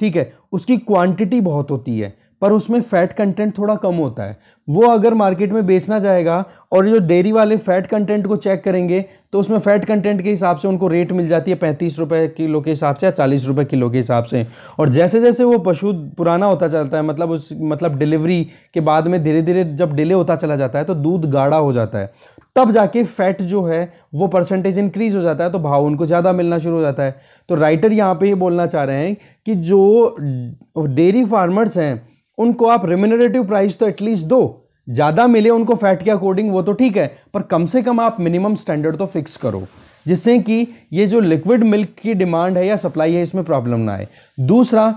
ठीक है, उसकी क्वांटिटी बहुत होती है पर उसमें फैट कंटेंट थोड़ा कम होता है। वो अगर मार्केट में बेचना जाएगा और जो डेयरी वाले फैट कंटेंट को चेक करेंगे तो उसमें फैट कंटेंट के हिसाब से उनको रेट मिल जाती है पैंतीस रुपये किलो के हिसाब से या चालीस रुपये किलो के हिसाब से। और जैसे जैसे वो पशु पुराना होता चलता है, मतलब उस मतलब डिलीवरी के बाद में धीरे धीरे जब डिले होता चला जाता है तो दूध गाढ़ा हो जाता है, तब जाके फैट जो है वो परसेंटेज इंक्रीज़ हो जाता है, तो भाव उनको ज़्यादा मिलना शुरू हो जाता है। तो राइटर यहाँ पर ये बोलना चाह रहे हैं कि जो डेयरी फार्मर्स हैं उनको आप रेम्यूनरेटिव प्राइस तो एटलीस्ट दो, ज़्यादा मिले उनको फैट के अकॉर्डिंग वो तो ठीक है, पर कम से कम आप मिनिमम स्टैंडर्ड तो फिक्स करो, जिससे कि ये जो लिक्विड मिल्क की डिमांड है या सप्लाई है इसमें प्रॉब्लम ना आए। दूसरा,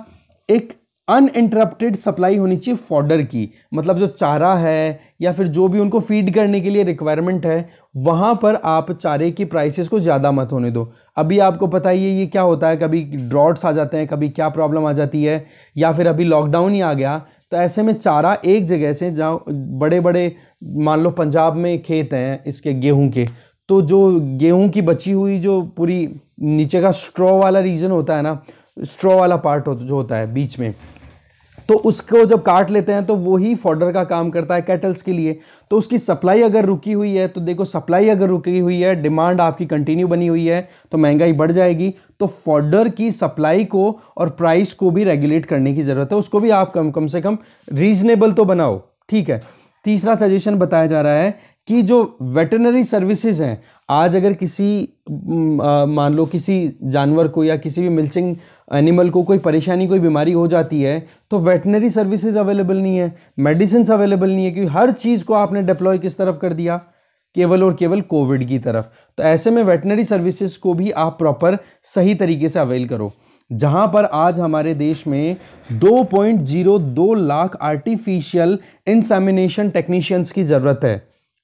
एक अनइंटरप्टेड सप्लाई होनी चाहिए फॉडर की, मतलब जो चारा है या फिर जो भी उनको फीड करने के लिए रिक्वायरमेंट है, वहाँ पर आप चारे की प्राइसेस को ज़्यादा मत होने दो। अभी आपको पता ही है ये क्या होता है, कभी ड्रॉट्स आ जाते हैं, कभी क्या प्रॉब्लम आ जाती है, या फिर अभी लॉकडाउन ही आ गया तो ऐसे में चारा एक जगह से, जहाँ बड़े बड़े मान लो पंजाब में खेत हैं इसके गेहूँ के, तो जो गेहूँ की बची हुई जो पूरी नीचे का स्ट्रॉ वाला रीजन होता है ना, स्ट्रॉ वाला पार्ट जो होता है बीच में, तो उसको जब काट लेते हैं तो वो ही फॉडर का काम करता है कैटल्स के लिए। तो उसकी सप्लाई अगर रुकी हुई है, तो देखो सप्लाई अगर रुकी हुई है, डिमांड आपकी कंटिन्यू बनी हुई है, तो महंगाई बढ़ जाएगी। तो फॉडर की सप्लाई को और प्राइस को भी रेगुलेट करने की ज़रूरत है, उसको भी आप कम कम से कम रीज़नेबल तो बनाओ, ठीक है। तीसरा सजेशन बताया जा रहा है कि जो वेटरनरी सर्विसेज हैं, आज अगर किसी मान लो किसी जानवर को या किसी भी मिल्चिंग एनिमल को कोई परेशानी, कोई बीमारी हो जाती है, तो वेटनरी सर्विसेज अवेलेबल नहीं है, मेडिसिन्स अवेलेबल नहीं है, क्योंकि हर चीज़ को आपने डिप्लॉय किस तरफ कर दिया, केवल और केवल कोविड की तरफ। तो ऐसे में वेटनरी सर्विसेज को भी आप प्रॉपर सही तरीके से अवेल करो। जहाँ पर आज हमारे देश में दो पॉइंट ज़ीरो दो लाख आर्टिफिशियल इंसेमिनेशन टेक्नीशियंस की ज़रूरत है,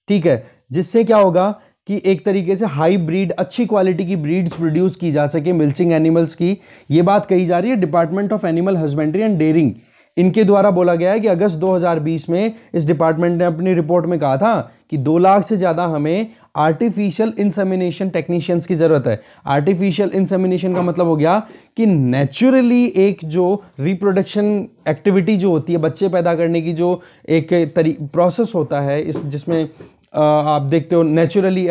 ठीक है, जिससे क्या होगा कि एक तरीके से हाई ब्रीड, अच्छी क्वालिटी की ब्रीड्स प्रोड्यूस की जा सके मिल्चिंग एनिमल्स की, ये बात कही जा रही है। Department of animal husbandry and dairying, इनके द्वारा बोला गया है कि अगस्त दो हज़ार बीस में इस डिपार्टमेंट ने अपनी रिपोर्ट में कहा था कि दो लाख से ज़्यादा हमें आर्टिफिशियल इंसेमिनेशन टेक्नीशियंस की ज़रूरत है। आर्टिफिशियल इंसेमिनेशन का मतलब हो गया कि नेचुरली एक जो रिप्रोडक्शन एक्टिविटी जो होती है, बच्चे पैदा करने की जो एक तरी प्रोसेस होता है इस जिसमें आप देखते हो नेचुरली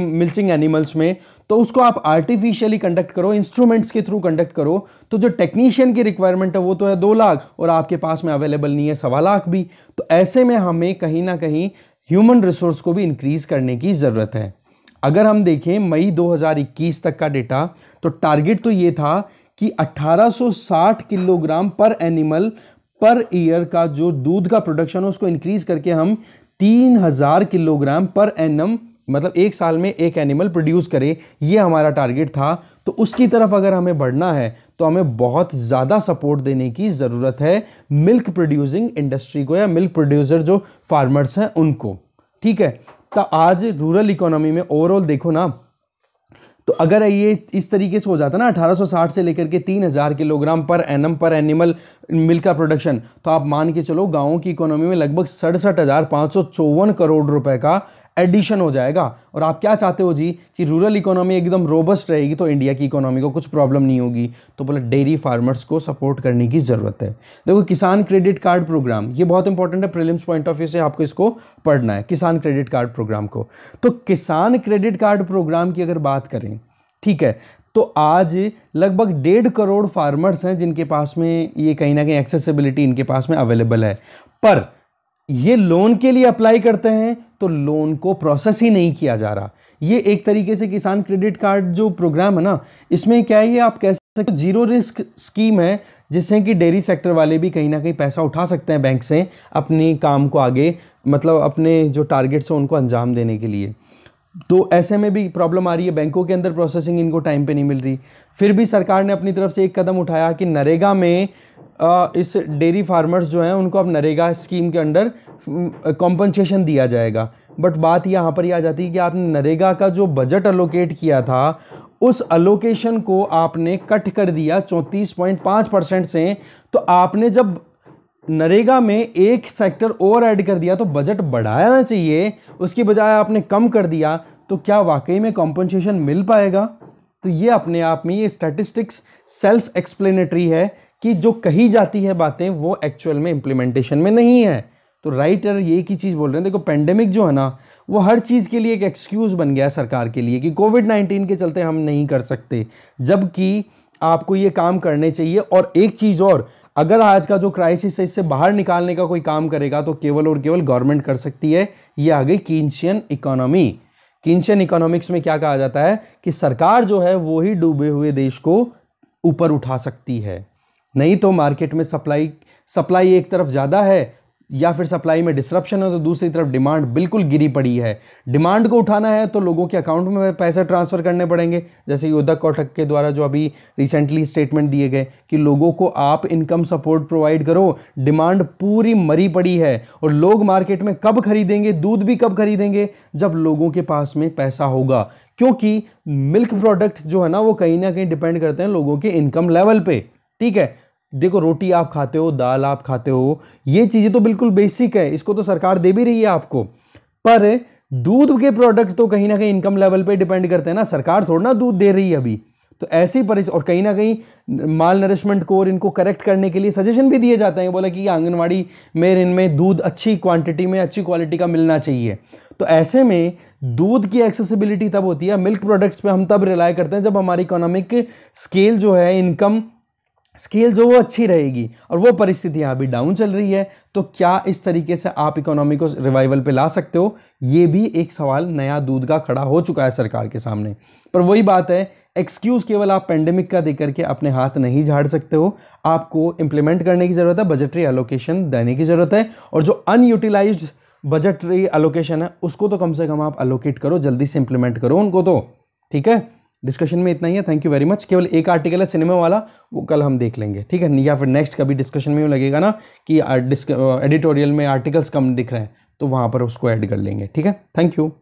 मिल्चिंग एनिमल्स में, तो उसको आप आर्टिफिशियली कंडक्ट करो, इंस्ट्रूमेंट्स के थ्रू कंडक्ट करो। तो जो टेक्नीशियन की रिक्वायरमेंट है वो तो है दो लाख और आपके पास में अवेलेबल नहीं है सवा लाख भी। तो ऐसे में हमें कहीं ना कहीं ह्यूमन रिसोर्स को भी इंक्रीज़ करने की ज़रूरत है। अगर हम देखें मई दो हज़ार इक्कीस तक का डेटा, तो टारगेट तो ये था कि अठारह सौ साठ किलोग्राम पर एनिमल पर ईयर का जो दूध का प्रोडक्शन है उसको इंक्रीज़ करके हम तीन हज़ार किलोग्राम पर एनम, मतलब एक साल में एक एनिमल प्रोड्यूस करे, ये हमारा टारगेट था। तो उसकी तरफ अगर हमें बढ़ना है तो हमें बहुत ज़्यादा सपोर्ट देने की ज़रूरत है मिल्क प्रोड्यूसिंग इंडस्ट्री को, या मिल्क प्रोड्यूसर जो फार्मर्स हैं उनको, ठीक है। तो आज रूरल इकोनॉमी में ओवरऑल देखो ना, तो अगर ये इस तरीके से हो जाता ना अठारह सौ साठ से लेकर के तीन हज़ार किलोग्राम पर एनम पर एनिमल मिल्क का प्रोडक्शन, तो आप मान के चलो गाँव की इकोनॉमी में लगभग सड़सठ हज़ार पाँच सौ चौवन करोड़ रुपए का एडिशन हो जाएगा। और आप क्या चाहते हो जी कि रूरल इकोनॉमी एकदम रोबस्ट रहेगी तो इंडिया की इकोनॉमी को कुछ प्रॉब्लम नहीं होगी। तो बोले डेयरी फार्मर्स को सपोर्ट करने की ज़रूरत है। देखो किसान क्रेडिट कार्ड प्रोग्राम, ये बहुत इंपॉर्टेंट है, प्रीलिम्स पॉइंट ऑफ व्यू से आपको इसको पढ़ना है, किसान क्रेडिट कार्ड प्रोग्राम को। तो किसान क्रेडिट कार्ड प्रोग्राम की अगर बात करें, ठीक है, तो आज लगभग डेढ़ करोड़ फार्मर्स हैं जिनके पास में ये कहीं ना कहीं एक्सेसिबिलिटी इनके पास में अवेलेबल है, पर ये लोन के लिए अप्लाई करते हैं तो लोन को प्रोसेस ही नहीं किया जा रहा। ये एक तरीके से किसान क्रेडिट कार्ड जो प्रोग्राम है ना, इसमें क्या है, ये आप कह सकते हो जीरो रिस्क स्कीम है, जिससे कि डेयरी सेक्टर वाले भी कहीं ना कहीं पैसा उठा सकते हैं बैंक से अपने काम को आगे, मतलब अपने जो टारगेट्स हैं उनको अंजाम देने के लिए। तो ऐसे में भी प्रॉब्लम आ रही है, बैंकों के अंदर प्रोसेसिंग इनको टाइम पे नहीं मिल रही। फिर भी सरकार ने अपनी तरफ से एक कदम उठाया कि नरेगा में इस डेयरी फार्मर्स जो हैं उनको अब नरेगा स्कीम के अंडर कॉम्पनसेशन दिया जाएगा। बट बात यहाँ पर ही आ जाती है कि आपने नरेगा का जो बजट अलोकेट किया था उस अलोकेशन को आपने कट कर दिया चौंतीस पॉइंट पाँच परसेंट से। तो आपने जब नरेगा में एक सेक्टर और ऐड कर दिया तो बजट बढ़ाना चाहिए, उसकी बजाय आपने कम कर दिया, तो क्या वाकई में कॉम्पनसेशन मिल पाएगा? तो ये अपने आप में ये स्टैटिस्टिक्स सेल्फ एक्सप्लेनेटरी है कि जो कही जाती है बातें वो एक्चुअल में इम्प्लीमेंटेशन में नहीं है। तो राइटर ये की चीज़ बोल रहे हैं। देखो पेंडेमिक जो है ना वो हर चीज़ के लिए एक एक्सक्यूज़ बन गया है सरकार के लिए कि कोविड नाइन्टीन के चलते हम नहीं कर सकते, जबकि आपको ये काम करने चाहिए। और एक चीज़ और, अगर आज का जो क्राइसिस है इससे बाहर निकालने का कोई काम करेगा तो केवल और केवल गवर्नमेंट कर सकती है। ये आ गई कीन्शियन इकोनॉमी। कीन्शियन इकोनॉमिक्स में क्या कहा जाता है कि सरकार जो है वो ही डूबे हुए देश को ऊपर उठा सकती है, नहीं तो मार्केट में सप्लाई सप्लाई एक तरफ ज़्यादा है या फिर सप्लाई में डिसरप्शन है तो दूसरी तरफ डिमांड बिल्कुल गिरी पड़ी है। डिमांड को उठाना है तो लोगों के अकाउंट में पैसा ट्रांसफ़र करने पड़ेंगे, जैसे कि उद्धव कौठक के द्वारा जो अभी रिसेंटली स्टेटमेंट दिए गए कि लोगों को आप इनकम सपोर्ट प्रोवाइड करो, डिमांड पूरी मरी पड़ी है। और लोग मार्केट में कब खरीदेंगे, दूध भी कब खरीदेंगे, जब लोगों के पास में पैसा होगा, क्योंकि मिल्क प्रोडक्ट जो है ना वो कहीं ना कहीं डिपेंड करते हैं लोगों के इनकम लेवल पर, ठीक है। देखो रोटी आप खाते हो, दाल आप खाते हो, ये चीज़ें तो बिल्कुल बेसिक है, इसको तो सरकार दे भी रही है आपको, पर दूध के प्रोडक्ट तो कहीं ना कहीं इनकम लेवल पे डिपेंड करते हैं ना, सरकार थोड़ा ना दूध दे रही है अभी। तो ऐसी परिस्थिति, और कहीं ना कहीं माल नरिशमेंट को और इनको करेक्ट करने के लिए सजेशन भी दिए जाते हैं, बोला कि आंगनवाड़ी में इनमें दूध अच्छी क्वांटिटी में अच्छी क्वालिटी का मिलना चाहिए। तो ऐसे में दूध की एक्सेसिबिलिटी तब होती है, मिल्क प्रोडक्ट्स पे हम तब रिलाय करते हैं जब हमारी इकोनॉमिक स्केल जो है, इनकम स्केल जो वो अच्छी रहेगी, और वो परिस्थिति यहाँ भी डाउन चल रही है। तो क्या इस तरीके से आप इकोनॉमी को रिवाइवल पे ला सकते हो? ये भी एक सवाल नया दूध का खड़ा हो चुका है सरकार के सामने। पर वही बात है, एक्सक्यूज़ केवल आप पेंडेमिक का देकर के अपने हाथ नहीं झाड़ सकते हो, आपको इम्प्लीमेंट करने की ज़रूरत है, बजटरी एलोकेशन देने की ज़रूरत है। और जो अनयूटिलाइज्ड बजटरी एलोकेशन है उसको तो कम से कम आप एलोकेट करो, जल्दी से इम्प्लीमेंट करो उनको, तो ठीक है। डिस्कशन में इतना ही है, थैंक यू वेरी मच। केवल एक आर्टिकल है सिनेमा वाला, वो कल हम देख लेंगे, ठीक है, या फिर नेक्स्ट कभी डिस्कशन में लगेगा ना कि एडिटोरियल में आर्टिकल्स कम दिख रहे हैं तो वहाँ पर उसको ऐड कर लेंगे, ठीक है, थैंक यू।